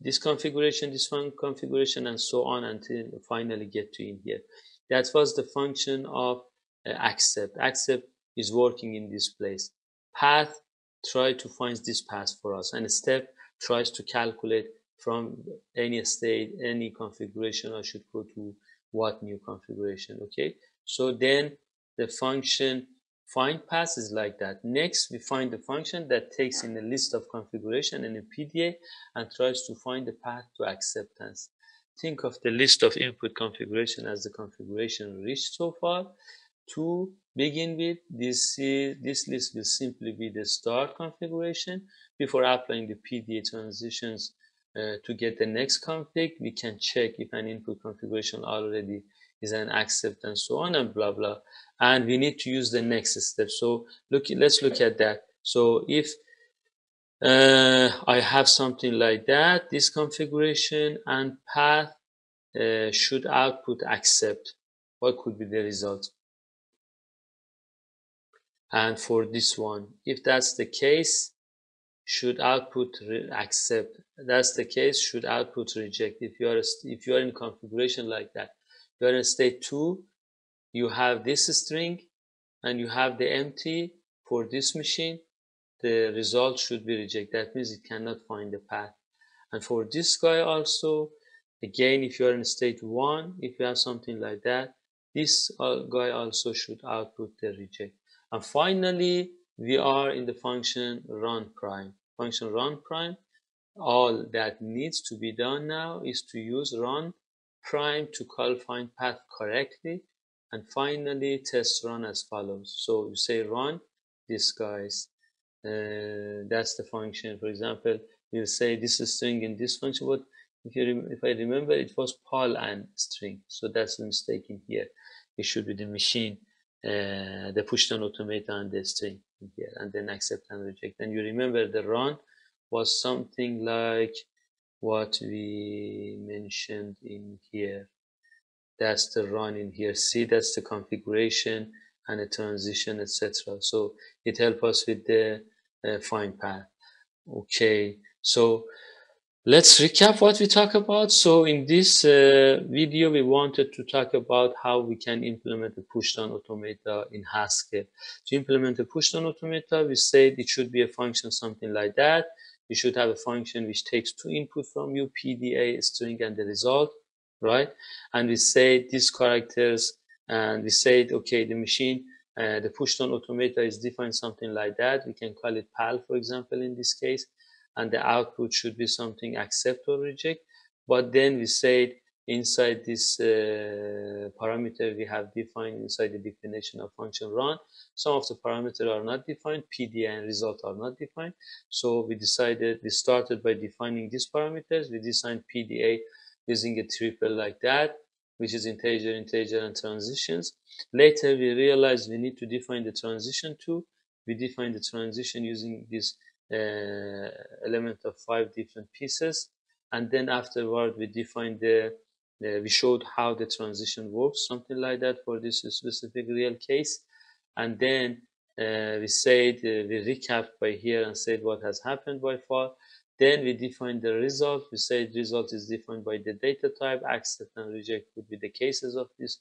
This configuration, this one configuration, and so on until you finally get to in here. That was the function of Uh, accept. Accept is working in this place. Path try to find this path for us, and step tries to calculate from any state, any configuration I should go to what new configuration. Okay, so then the function find path is like that. Next we find the function that takes in the list of configuration and a P D A and tries to find the path to acceptance. Think of the list of input configuration as the configuration reached so far. To begin with, this, is, this list will simply be the start configuration. Before applying the P D A transitions uh, to get the next config, we can check if an input configuration already is an accept and so on and blah, blah. And we need to use the next step. So look, let's look at that. So if uh, I have something like that, this configuration and path uh, should output accept. What could be the result? And for this one, if that's the case, should output accept. That's the case, should output reject. If you are a, if you are in configuration like that, you are in state two, you have this string, and you have the empty for this machine. The result should be reject. That means it cannot find the path. And for this guy also, again, if you are in state one, if you have something like that, this guy also should output the reject. And finally, we are in the function run prime. function run prime. All that needs to be done now is to use run prime to call find path correctly, and finally test run as follows. So you say run this guys, uh, that's the function. For example, you'll say this is string in this function, but if you if I remember, it was P A L and string, so that's the mistake in here. It should be the machine, uh, the pushdown automaton and the string in here, and then accept and reject. And you remember the run was something like what we mentioned in here. That's the run in here. See, that's the configuration and the transition, et cetera. So it helps us with the uh, find path. Okay, so let's recap what we talked about. So in this uh, video, we wanted to talk about how we can implement a pushdown automata in Haskell. To implement a pushdown automata, we said it should be a function something like that. You should have a function which takes two input from you, P D A, string, and the result, right? And we say these characters, and we said, okay, the machine, uh, the pushdown automata is defined something like that. We can call it P A L, for example, in this case, and the output should be something accept or reject. But then we said inside this uh, parameter we have defined inside the definition of function run, some of the parameters are not defined, P D A and result are not defined. So we decided, we started by defining these parameters. We designed P D A using a triple like that, which is integer, integer, and transitions. Later we realized we need to define the transition too. We define the transition using this Uh, element of five different pieces, and then afterward we defined the, the we showed how the transition works, something like that for this specific real case. And then uh, we said uh, we recapped by here and said what has happened by far. Then we defined the result. We said result is defined by the data type, accept and reject would be the cases of this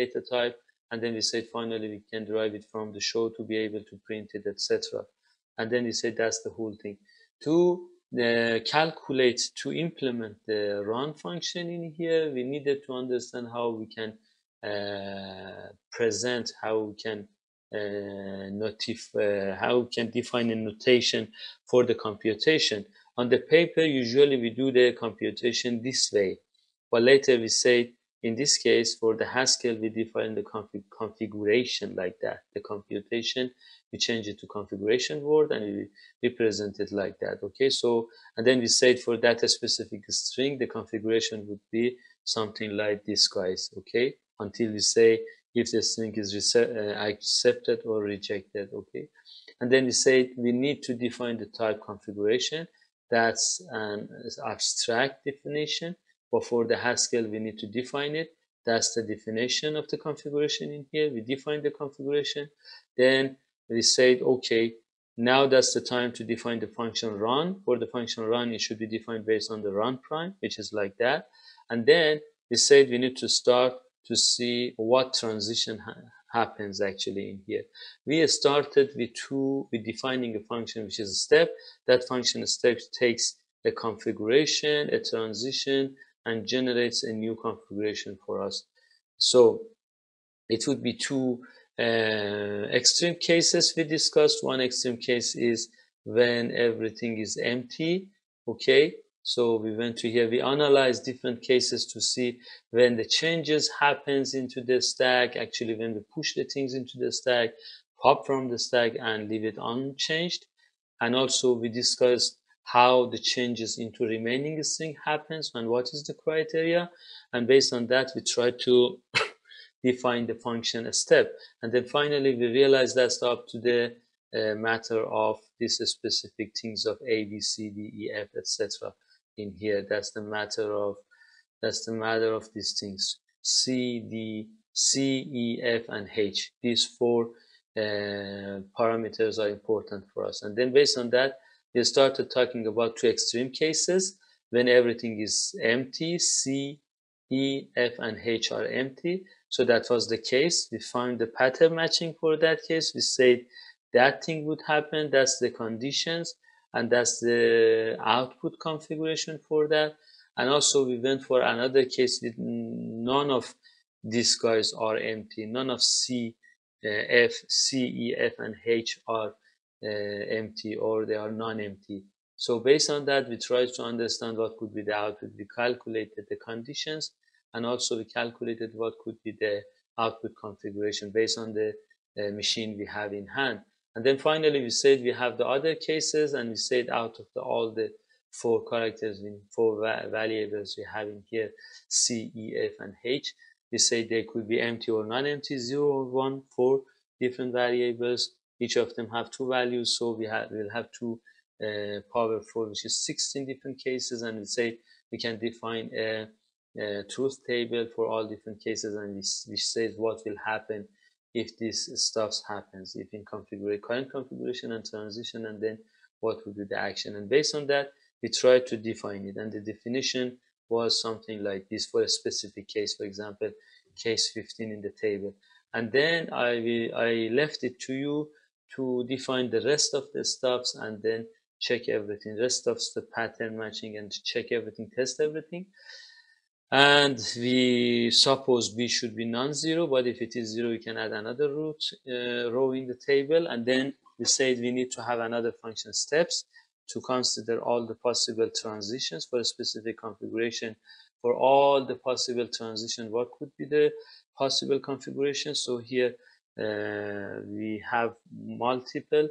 data type, and then we said finally we can derive it from the show to be able to print it, etc. And then you say that's the whole thing. To uh, calculate, to implement the run function in here, we needed to understand how we can uh, present, how we can uh, notify, uh, how we can define a notation for the computation. On the paper, usually we do the computation this way, but later we say, in this case, for the Haskell, we define the config configuration like that. The computation, we change it to configuration word and we represent it like that. Okay, so, and then we said for that specific string, the configuration would be something like this, guys. Okay, until we say if the string is uh, accepted or rejected. Okay, and then we say we need to define the type configuration. That's an abstract definition. But for the Haskell, we need to define it. That's the definition of the configuration in here. We define the configuration. Then we said, okay, now that's the time to define the function run. For the function run, it should be defined based on the run prime, which is like that. And then we said we need to start to see what transition ha happens actually in here. We started with two, with defining a function, which is a step. That function step takes a configuration, a transition, and generates a new configuration for us. So it would be two uh, extreme cases we discussed. One extreme case is when everything is empty. Okay, so we went to here, we analyzed different cases to see when the changes happens into the stack, actually when we push the things into the stack, pop from the stack and leave it unchanged. And also we discussed how the changes into remaining string happens and what is the criteria. And based on that, we try to define the function a step. And then finally, we realize that's up to the uh, matter of these specific things of A, B, C, D, E, F, et cetera. In here, that's the matter of that's the matter of these things: C, D, C, E, F, and H. These four uh, parameters are important for us. And then based on that, we started talking about two extreme cases when everything is empty. C, E, F, and H are empty. So that was the case. We found the pattern matching for that case. We said that thing would happen. That's the conditions, and that's the output configuration for that. And also we went for another case with none of these guys are empty. None of C, uh, F, C, E, F, and H are Uh, empty, or they are non-empty. So based on that, we tried to understand what could be the output. We calculated the conditions, and also we calculated what could be the output configuration based on the uh, machine we have in hand. And then finally, we said we have the other cases, and we said out of the, all the four characters in four variables we have in here, C, E, F, and H, we say they could be empty or non-empty, zero or one, four different variables. Each of them have two values, so we have, we'll have two uh, power four, which is sixteen different cases, and we say we can define a, a truth table for all different cases, and which says what will happen if this stuff happens, if in configure current configuration and transition, and then what would be the action. And based on that, we tried to define it, and the definition was something like this for a specific case, for example, case fifteen in the table. And then I, will, I left it to you to define the rest of the stuffs and then check everything, rest of the pattern matching, and check everything, test everything. And we suppose B should be non-zero, but if it is zero, you can add another root, uh, row in the table. And then we said we need to have another function steps to consider all the possible transitions for a specific configuration. For all the possible transition, what could be the possible configuration? So here uh, we have multiple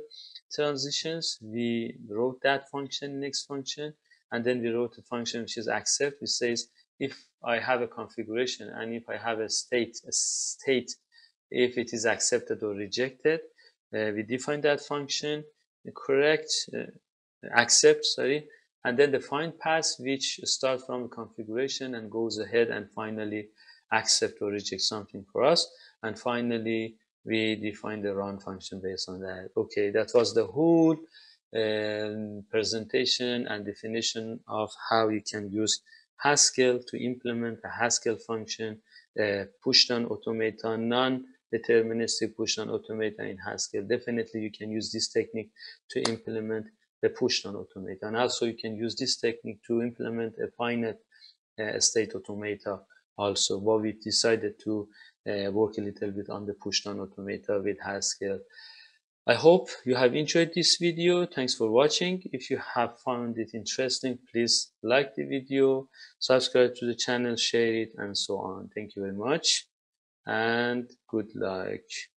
transitions. We wrote that function, next function, and then we wrote a function which is accept, which says if I have a configuration and if I have a state, a state if it is accepted or rejected, uh, we define that function, correct, uh, accept, sorry, and then the find pass, which starts from configuration and goes ahead and finally accept or reject something for us. And finally, we define the run function based on that. Okay, that was the whole um, presentation and definition of how you can use Haskell to implement a Haskell function, uh, pushdown automaton, non-deterministic pushdown automaton in Haskell. Definitely, you can use this technique to implement the pushdown automata, and also you can use this technique to implement a finite uh, state automata also. But we decided to uh, work a little bit on the pushdown automata with Haskell. I hope you have enjoyed this video. Thanks for watching. If you have found it interesting, please like the video, subscribe to the channel, share it, and so on. Thank you very much, and good luck.